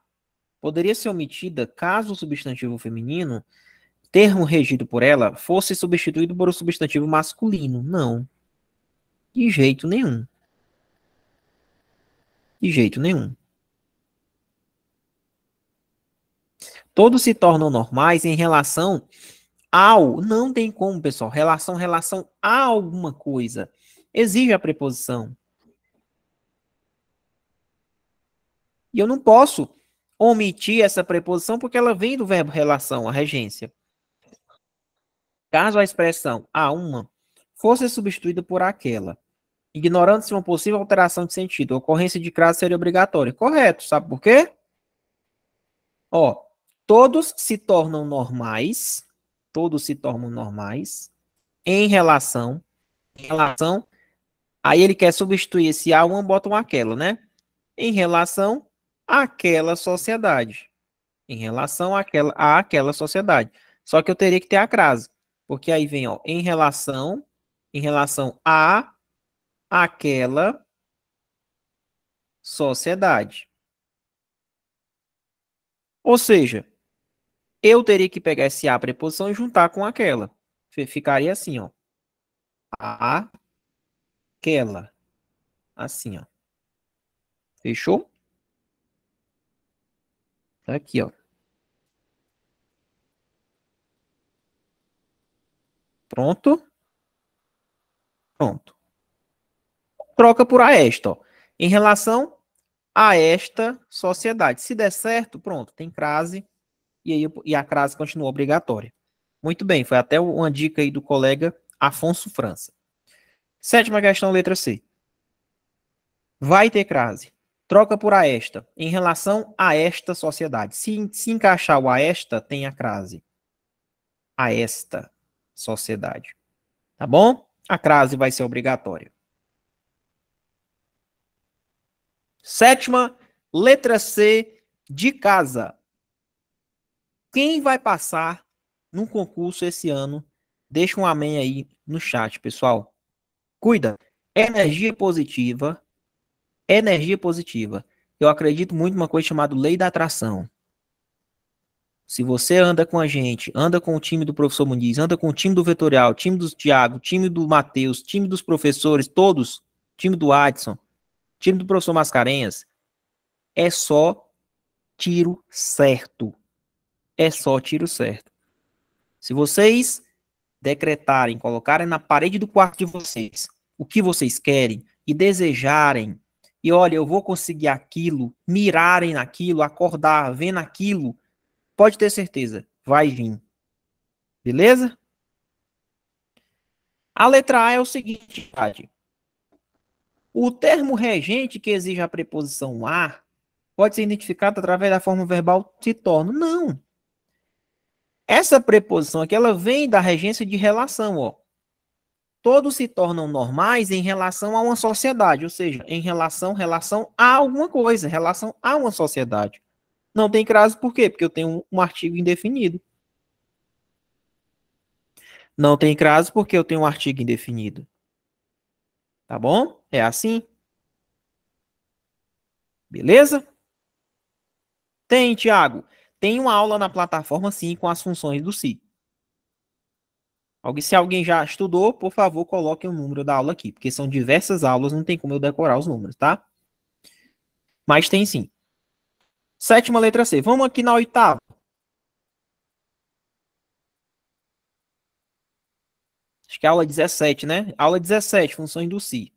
poderia ser omitida caso o substantivo feminino, termo regido por ela, fosse substituído por um substantivo masculino. Não. De jeito nenhum. De jeito nenhum. Todos se tornam normais em relação ao... Não tem como, pessoal. Relação a alguma coisa. Exige a preposição. E eu não posso omitir essa preposição porque ela vem do verbo relação, a regência. Caso a expressão a uma fosse substituída por aquela, ignorando-se uma possível alteração de sentido. A ocorrência de crase seria obrigatória. Correto, sabe por quê? Ó, todos se tornam normais em relação, aí ele quer substituir esse a, um, bota um aquela, né? Em relação àquela sociedade. Em relação àquela sociedade. Só que eu teria que ter a crase, porque aí vem, ó, em relação a aquela sociedade. Ou seja, eu teria que pegar esse a preposição e juntar com aquela. Ficaria assim, ó. Aquela. Assim, ó. Fechou? Aqui, ó. Pronto. Pronto. Troca por a esta, ó. Em relação a esta sociedade. Se der certo, pronto. Tem crase. E a crase continua obrigatória. Muito bem, foi até uma dica aí do colega Afonso França. Sétima questão, letra C. Vai ter crase. Troca por a esta. Em relação a esta sociedade. Se encaixar o a esta, tem a crase. A esta sociedade. Tá bom? A crase vai ser obrigatória. Sétima, letra C de casa. Quem vai passar num concurso esse ano? Deixa um amém aí no chat, pessoal. Cuida. Energia positiva. Eu acredito muito numa coisa chamada lei da atração. Se você anda com a gente, anda com o time do professor Muniz, anda com o time do Vetorial, time do Thiago, time do Matheus, time dos professores, todos, time do Adson, time do professor Mascarenhas, é só tiro certo. É só tiro certo. Se vocês decretarem, colocarem na parede do quarto de vocês o que vocês querem e desejarem, e olha, eu vou conseguir aquilo, mirarem naquilo, acordar vendo aquilo, pode ter certeza, vai vir. Beleza? A letra A é o seguinte, gente. O termo regente que exige a preposição a pode ser identificado através da forma verbal se torna. Não. Essa preposição aqui, ela vem da regência de relação, ó. Todos se tornam normais em relação a uma sociedade, ou seja, em relação a alguma coisa, em relação a uma sociedade. Não tem crase por quê? Porque eu tenho um artigo indefinido. Não tem crase porque eu tenho um artigo indefinido. Tá bom? É assim. Beleza? Tem, Thiago. Tem uma aula na plataforma, sim, com as funções do si. Se alguém já estudou, por favor, coloque o número da aula aqui, porque são diversas aulas, não tem como eu decorar os números, tá? Mas tem sim. Sétima, letra C. Vamos aqui na oitava. Acho que é a aula 17, né? Aula 17, funções do si.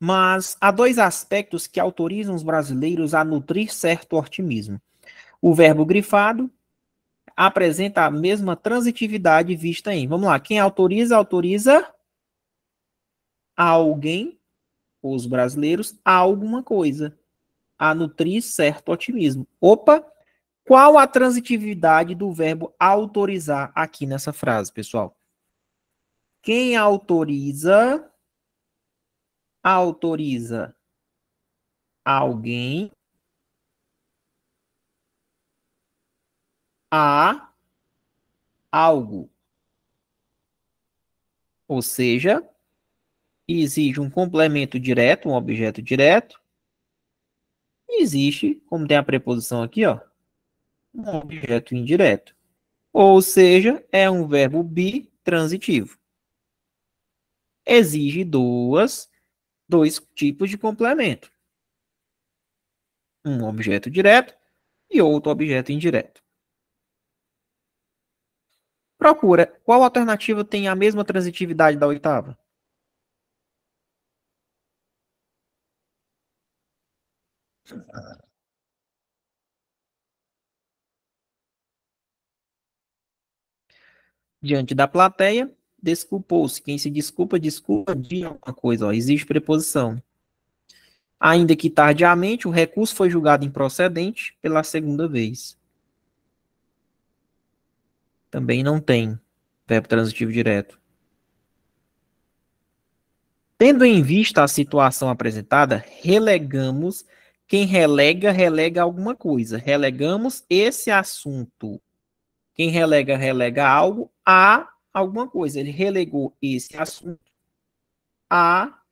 Mas há dois aspectos que autorizam os brasileiros a nutrir certo otimismo. O verbo grifado apresenta a mesma transitividade vista em... Vamos lá, quem autoriza alguém, os brasileiros, a alguma coisa, a nutrir certo otimismo. Opa, qual a transitividade do verbo autorizar aqui nessa frase, pessoal? Quem autoriza alguém a algo. Ou seja, exige um complemento direto, um objeto direto. Existe, como tem a preposição aqui, ó, um objeto indireto. Ou seja, é um verbo bitransitivo. Exige dois tipos de complemento. Um objeto direto e outro objeto indireto. Procura qual alternativa tem a mesma transitividade da oitava. diante da plateia, desculpou-se. Quem se desculpa, desculpa de alguma coisa, ó, existe preposição. Ainda que tardiamente, o recurso foi julgado improcedente pela segunda vez. Também não tem verbo transitivo direto. Tendo em vista a situação apresentada, relegamos... Quem relega, relega alguma coisa. Relegamos esse assunto. Quem relega, relega algo a alguma coisa. Ele relegou esse assunto a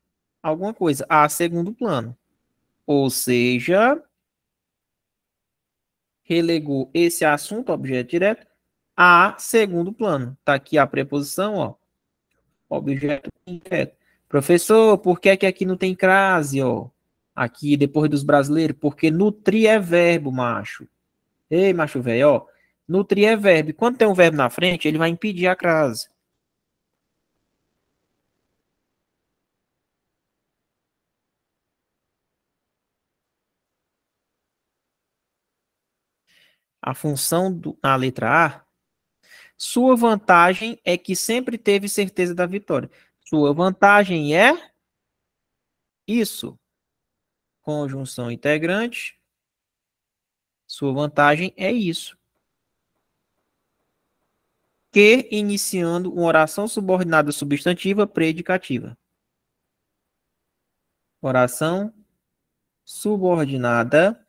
alguma coisa, a segundo plano. Ou seja, relegou esse assunto, objeto direto, a segundo plano. Está aqui a preposição, ó. Objeto direto. Professor, por que é que aqui não tem crase, ó? Aqui, depois dos brasileiros, porque nutrir é verbo, macho. Ei, macho velho, ó. Nutrir é verbo. E quando tem um verbo na frente, ele vai impedir a crase. A função na letra A. Sua vantagem é que sempre teve certeza da vitória. Sua vantagem é isso. Conjunção integrante, sua vantagem é isso. Que, iniciando uma oração subordinada substantiva predicativa. Oração subordinada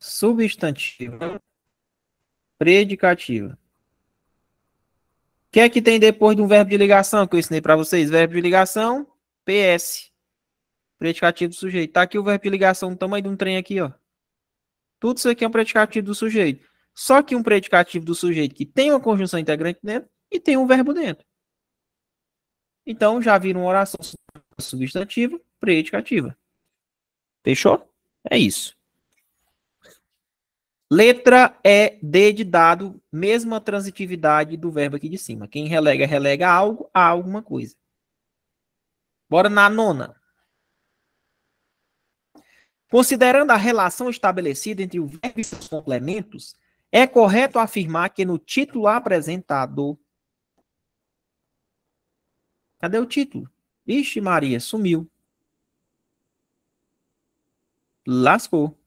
substantiva predicativa. O que é que tem depois de um verbo de ligação que eu ensinei para vocês? Verbo de ligação, PS. Predicativo do sujeito. Tá aqui o verbo de ligação do tamanho de um trem aqui, ó. Tudo isso aqui é um predicativo do sujeito. Só que um predicativo do sujeito que tem uma conjunção integrante dentro e tem um verbo dentro. Então, já viram uma oração substantiva predicativa. Fechou? É isso. Letra E, D de dado, mesma transitividade do verbo aqui de cima. Quem relega, relega algo a alguma coisa. Bora na nona. Considerando a relação estabelecida entre o verbo e seus complementos, é correto afirmar que no título apresentado... Cadê o título? Vixe Maria, sumiu. Lascou.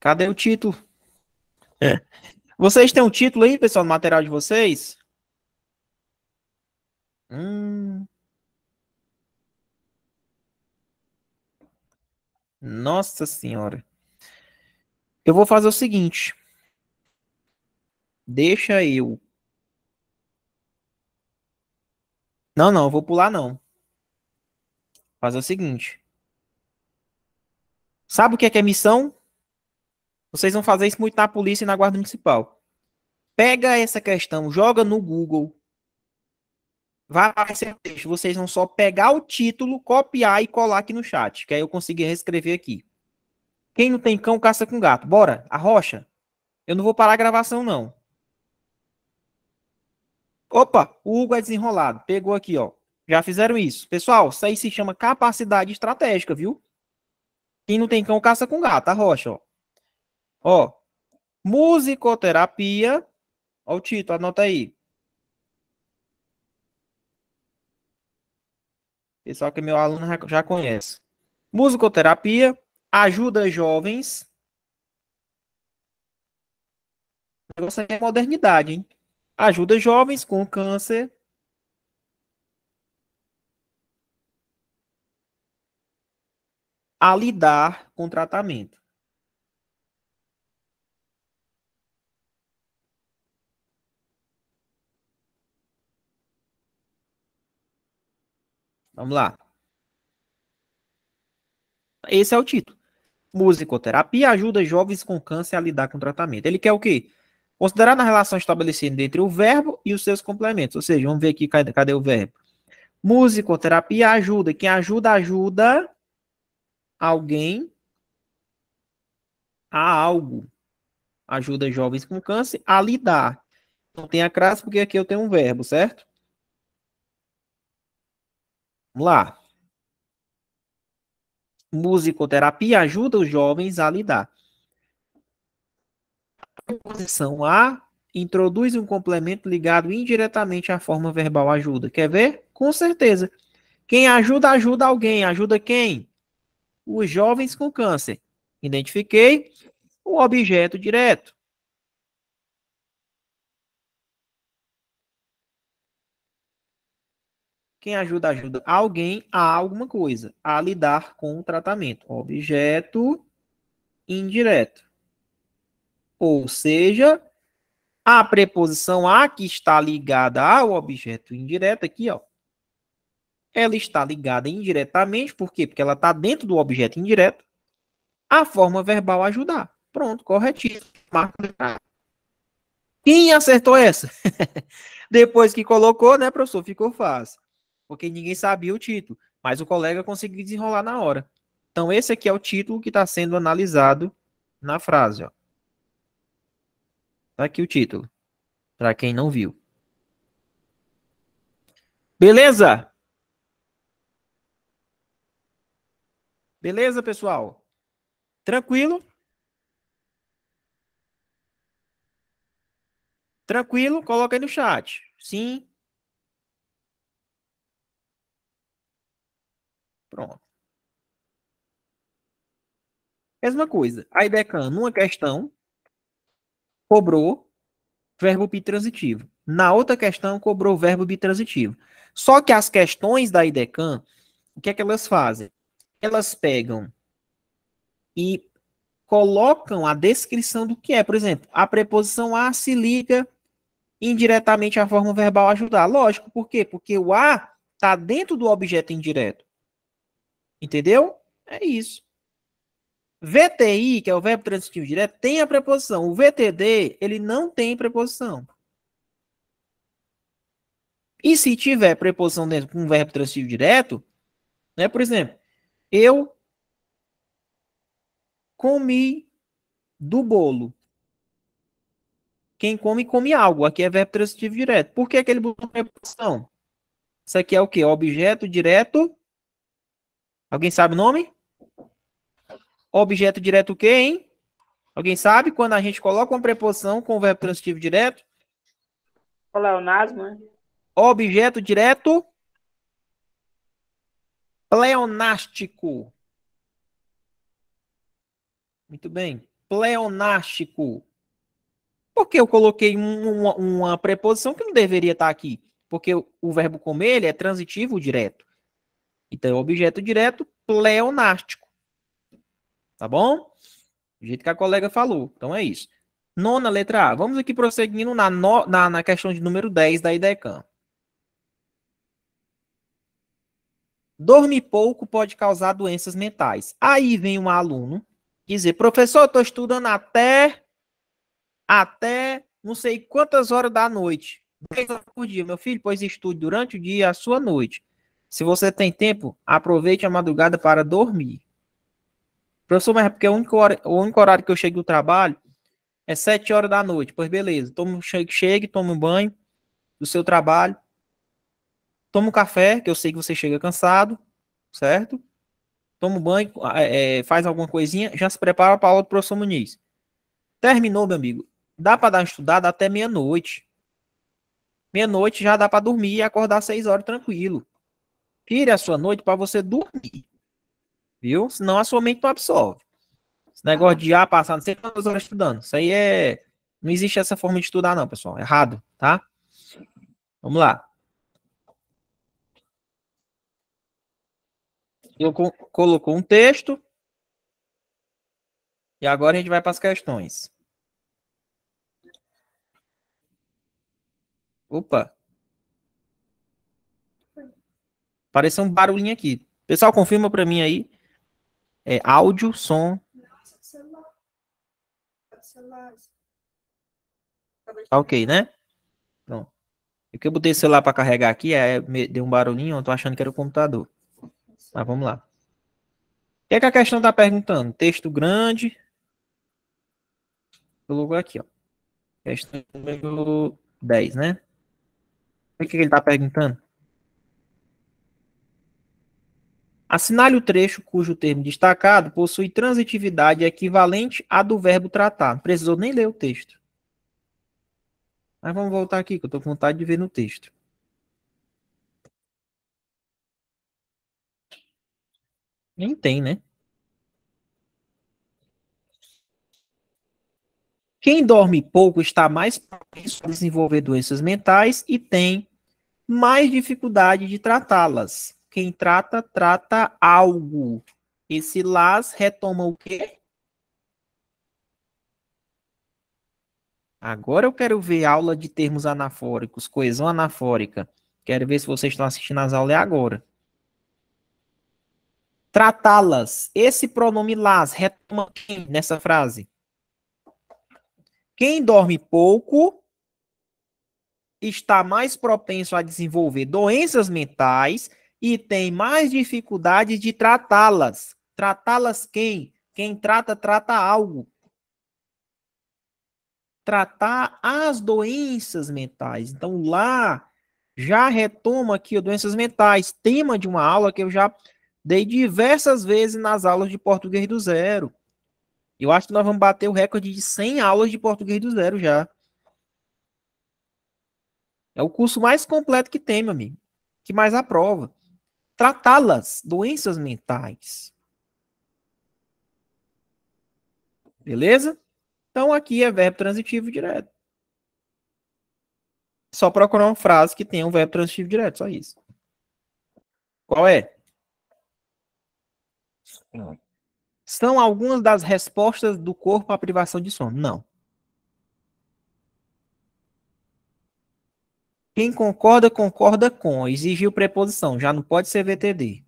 Cadê o título? É. Vocês têm um título aí, pessoal, no material de vocês? Nossa Senhora. Eu vou fazer o seguinte. Deixa eu. Não, não, eu vou pular não. Fazer o seguinte. Sabe o que é missão? Vocês vão fazer isso muito na polícia e na guarda municipal. Pega essa questão, joga no Google. Vai aparecer o texto. Vocês vão só pegar o título, copiar e colar aqui no chat, que aí eu consegui reescrever aqui. Quem não tem cão, caça com gato. Bora, arrocha. Eu não vou parar a gravação, não. Opa, o Hugo é desenrolado. Pegou aqui, ó. Já fizeram isso. Pessoal, isso aí se chama capacidade estratégica, viu? Quem não tem cão, caça com gato. Arrocha, ó. Ó, musicoterapia. Ó o título, anota aí. Pessoal que é meu aluno já conhece. Musicoterapia ajuda jovens. O negócio é modernidade, hein? Ajuda jovens com câncer. A lidar com tratamento. Vamos lá. Esse é o título. Musicoterapia ajuda jovens com câncer a lidar com tratamento. Ele quer o quê? Considerar na relação estabelecida entre o verbo e os seus complementos. Ou seja, vamos ver aqui, cadê o verbo? Musicoterapia ajuda. Quem ajuda, ajuda alguém a algo. Ajuda jovens com câncer a lidar. Não tem a crase porque aqui eu tenho um verbo, certo? Vamos lá. Musicoterapia ajuda os jovens a lidar. preposição a introduz um complemento ligado indiretamente à forma verbal ajuda. Quer ver? Com certeza. Quem ajuda, ajuda alguém. Ajuda quem? Os jovens com câncer. Identifiquei o objeto direto. Quem ajuda, ajuda alguém a alguma coisa, a lidar com o tratamento. Objeto indireto. Ou seja, a preposição a que está ligada ao objeto indireto aqui, ó. Ela está ligada indiretamente, por quê? Porque ela está dentro do objeto indireto. A forma verbal ajudar. Pronto, corretíssimo. Quem acertou essa? Depois que colocou, né, professor? Ficou fácil. Porque ninguém sabia o título, mas o colega conseguiu desenrolar na hora. Então, esse aqui é o título que está sendo analisado na frase. Ó. Tá aqui o título, para quem não viu. Beleza? Beleza, pessoal? Tranquilo? Tranquilo? Coloca aí no chat. Sim. Pronto. Mesma coisa. A IDECAM, numa questão, cobrou verbo bitransitivo. Na outra questão, cobrou verbo bitransitivo. Só que as questões da IDECAM, o que é que elas fazem? Elas pegam e colocam a descrição do que é. Por exemplo, a preposição a se liga indiretamente à forma verbal ajudar. Lógico, por quê? Porque o a está dentro do objeto indireto. Entendeu? É isso. VTI, que é o verbo transitivo direto, tem a preposição. O VTD, ele não tem preposição. E se tiver preposição dentro de um verbo transitivo direto, né, por exemplo, eu comi do bolo. Quem come, come algo. Aqui é verbo transitivo direto. Por que aquele botão é preposição? Isso aqui é o quê? Objeto direto... Alguém sabe o nome? Objeto direto o quê, hein? Alguém sabe quando a gente coloca uma preposição com o verbo transitivo direto? O pleonasmo, né? Objeto direto pleonástico. Muito bem. Pleonástico. Por que eu coloquei uma preposição que não deveria estar aqui? Porque o verbo comer, ele é transitivo direto. Então, é objeto direto pleonástico. Tá bom? Do jeito que a colega falou. Então, é isso. Nona letra A. Vamos aqui prosseguindo na questão de número 10 da IDECAM. Dormir pouco pode causar doenças mentais. Aí vem um aluno dizer, professor, eu estou estudando até não sei quantas horas da noite. 2 horas por dia, meu filho, pois estude durante o dia e a sua noite. Se você tem tempo, aproveite a madrugada para dormir. Professor, mas é porque o único horário que eu chego do trabalho é 7 horas da noite. Pois beleza, chegue, toma um banho do seu trabalho. Toma um café, que eu sei que você chega cansado, certo? Toma um banho, faz alguma coisinha, já se prepara para a aula do professor Muniz. Terminou, meu amigo. Dá para dar uma estudada até meia-noite. Meia-noite já dá para dormir e acordar 6 horas tranquilo. Tire a sua noite para você dormir, viu? Senão a sua mente não absorve. Esse negócio de passar não sei quantas horas estudando. Isso aí é... Não existe essa forma de estudar não, pessoal. Errado, tá? Vamos lá. Eu colocou um texto. E agora a gente vai para as questões. Opa! Apareceu um barulhinho aqui. Pessoal, confirma para mim aí. É áudio, som. Nossa, celular. Celular. Tá ok, né? Pronto. É que eu botei o celular para carregar aqui, deu um barulhinho, eu tô achando que era o computador. Mas vamos lá. O que é que a questão tá perguntando? Texto grande. Colocou aqui, ó. Questão número 10, né? O que ele tá perguntando? Assinale o trecho cujo termo destacado possui transitividade equivalente à do verbo tratar. Não precisou nem ler o texto. Mas vamos voltar aqui, que eu estou com vontade de ver no texto. Nem tem, né? Quem dorme pouco está mais propenso a desenvolver doenças mentais e tem mais dificuldade de tratá-las. Quem trata, trata algo. Esse las retoma o quê? Agora eu quero ver aula de termos anafóricos, coesão anafórica. Quero ver se vocês estão assistindo as aulas agora. Tratá-las. Esse pronome las retoma quem nessa frase? Quem dorme pouco está mais propenso a desenvolver doenças mentais e tem mais dificuldade de tratá-las. Tratá-las quem? Quem trata, trata algo. Tratar as doenças mentais. Então, lá, já retoma aqui, ó, doenças mentais, tema de uma aula que eu já dei diversas vezes nas aulas de português do zero. Eu acho que nós vamos bater o recorde de 100 aulas de português do zero já. É o curso mais completo que tem, meu amigo, que mais aprova. Tratá-las, doenças mentais. Beleza? Então, aqui é verbo transitivo direto. Só procurar uma frase que tenha um verbo transitivo direto, só isso. Qual é? São algumas das respostas do corpo à privação de sono? Não. Quem concorda, concorda com. Exigiu preposição, já não pode ser VTD.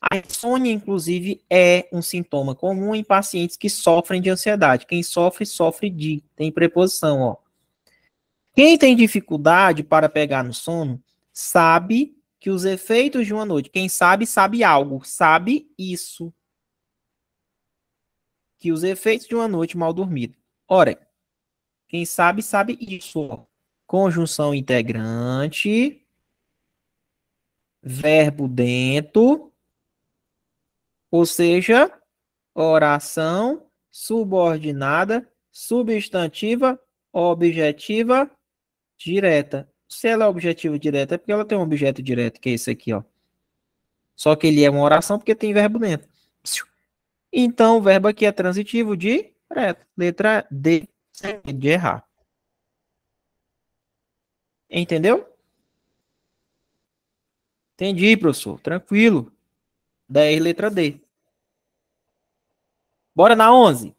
A insônia, inclusive, é um sintoma comum em pacientes que sofrem de ansiedade. Quem sofre, sofre de. Tem preposição, ó. Quem tem dificuldade para pegar no sono, sabe que os efeitos de uma noite... Quem sabe, sabe algo. Sabe isso. Que os efeitos de uma noite mal dormida. Ora, quem sabe, sabe isso, ó. Conjunção integrante. Verbo dentro. Ou seja, oração subordinada, substantiva, objetiva, direta. Se ela é objetiva direta, é porque ela tem um objeto direto, que é esse aqui, ó. Só que ele é uma oração porque tem verbo dentro. Então, o verbo aqui é transitivo direto. Letra D, sem medo de errar. Entendeu? Entendi, professor. Tranquilo. 10, letra D. Bora na 11.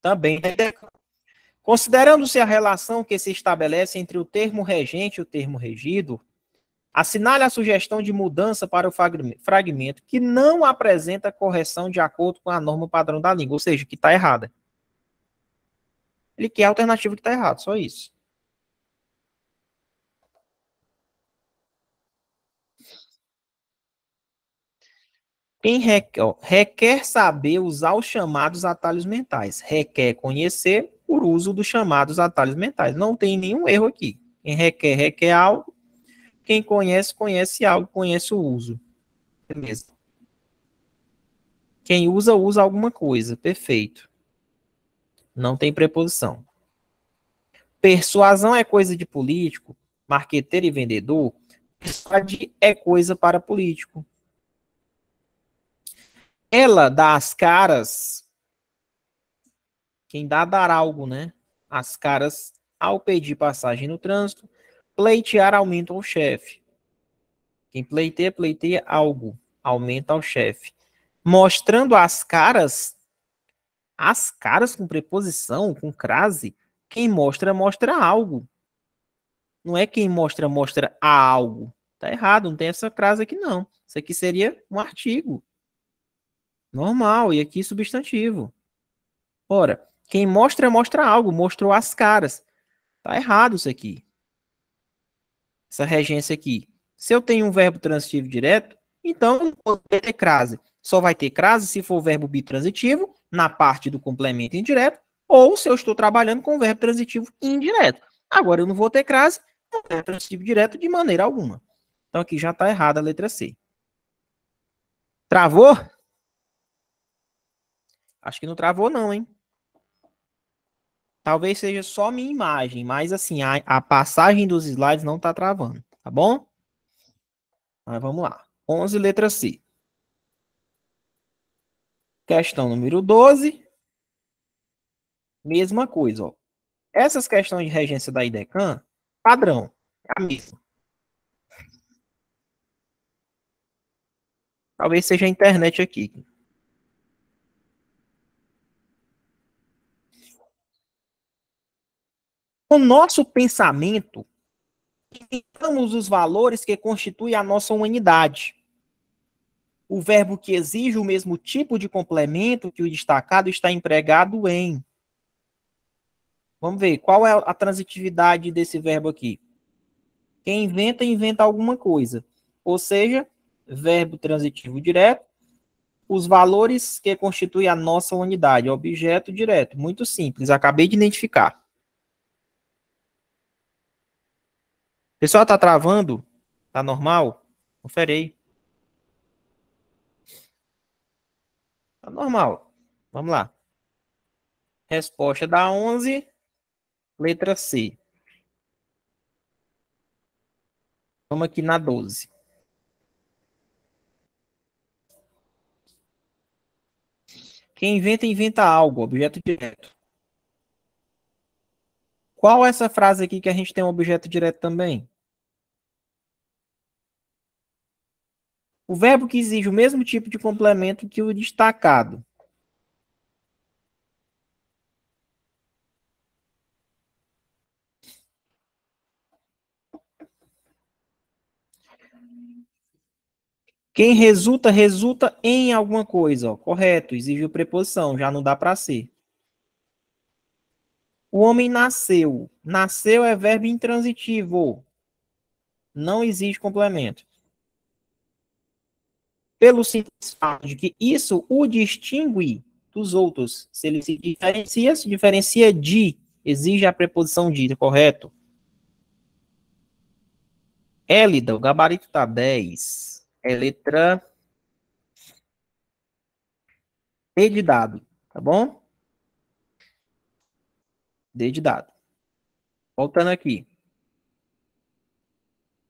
Também. Considerando-se a relação que se estabelece entre o termo regente e o termo regido, assinale a sugestão de mudança para o fragmento que não apresenta correção de acordo com a norma padrão da língua, ou seja, que está errada. Ele quer a alternativa que está errada, só isso. Quem requer saber usar os chamados atalhos mentais. Requer conhecer por uso dos chamados atalhos mentais. Não tem nenhum erro aqui. Quem requer, requer algo. Quem conhece, conhece algo, conhece o uso. Beleza. Quem usa, usa alguma coisa. Perfeito. Não tem preposição. Persuasão é coisa de político, marqueteiro e vendedor. Persuadir é coisa para político. Ela dá as caras, quem dá, dar algo, né? As caras ao pedir passagem no trânsito, pleitear aumenta ao chefe. Quem pleiteia, pleiteia algo, aumenta ao chefe. Mostrando as caras com preposição, com crase, quem mostra, mostra algo. Não é quem mostra, mostra a algo. Tá errado, não tem essa crase aqui não. Isso aqui seria um artigo. Normal, e aqui substantivo. Ora, quem mostra, mostra algo, mostrou as caras. Tá errado isso aqui. Essa regência aqui. Se eu tenho um verbo transitivo direto, então eu não posso ter crase. Só vai ter crase se for verbo bitransitivo, na parte do complemento indireto, ou se eu estou trabalhando com verbo transitivo indireto. Agora eu não vou ter crase não é transitivo direto de maneira alguma. Então aqui já está errada a letra C. Travou? Acho que não travou não, hein? Talvez seja só minha imagem, mas assim, a passagem dos slides não está travando, tá bom? Mas vamos lá. 11, letra C. Questão número 12. Mesma coisa, ó. Essas questões de regência da IDECAM, padrão, é a mesma. Talvez seja a internet aqui. O nosso pensamento, inventamos os valores que constituem a nossa humanidade. O verbo que exige o mesmo tipo de complemento que o destacado está empregado em. Vamos ver, qual é a transitividade desse verbo aqui? Quem inventa, inventa alguma coisa. Ou seja, verbo transitivo direto, os valores que constituem a nossa unidade, objeto direto. Muito simples, acabei de identificar. Pessoal, tá travando? Tá normal? Confere aí. Tá normal. Vamos lá. Resposta da 11... Letra C. Vamos aqui na 12. Quem inventa, inventa algo, objeto direto. Qual é essa frase aqui que a gente tem um objeto direto também? O verbo que exige o mesmo tipo de complemento que o destacado. Quem resulta, resulta em alguma coisa. Ó. Correto, exigiu preposição, já não dá para ser. O homem nasceu. Nasceu é verbo intransitivo. Não exige complemento. Pelo simples fato de que isso o distingue dos outros. Se ele se diferencia de, exige a preposição de, correto? Élida, o gabarito está 10. É letra D de dado, tá bom? D de dado. Voltando aqui.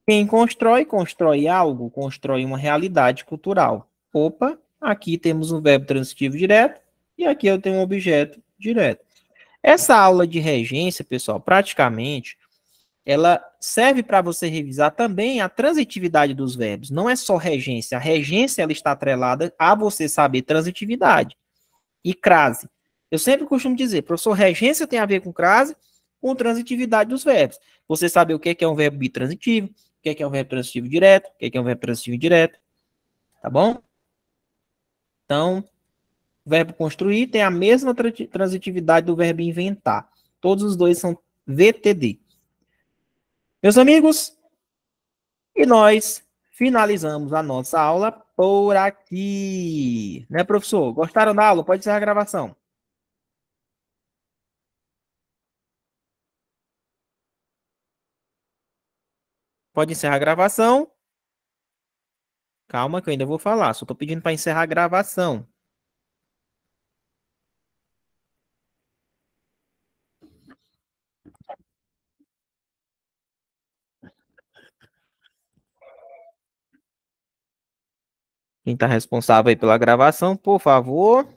Quem constrói, constrói algo, constrói uma realidade cultural. Opa, aqui temos um verbo transitivo direto e aqui eu tenho um objeto direto. Essa aula de regência, pessoal, praticamente... ela serve para você revisar também a transitividade dos verbos. Não é só regência. A regência ela está atrelada a você saber transitividade e crase. Eu sempre costumo dizer, professor, regência tem a ver com crase, com transitividade dos verbos. Você saber o que é um verbo bitransitivo, o que é um verbo transitivo direto, o que é um verbo transitivo indireto. Tá bom? Então, o verbo construir tem a mesma transitividade do verbo inventar. Todos os dois são VTD. Meus amigos, e nós finalizamos a nossa aula por aqui. Né, professor? Gostaram da aula? Pode encerrar a gravação. Pode encerrar a gravação. Calma que eu ainda vou falar, só estou pedindo para encerrar a gravação. Quem está responsável aí pela gravação, por favor.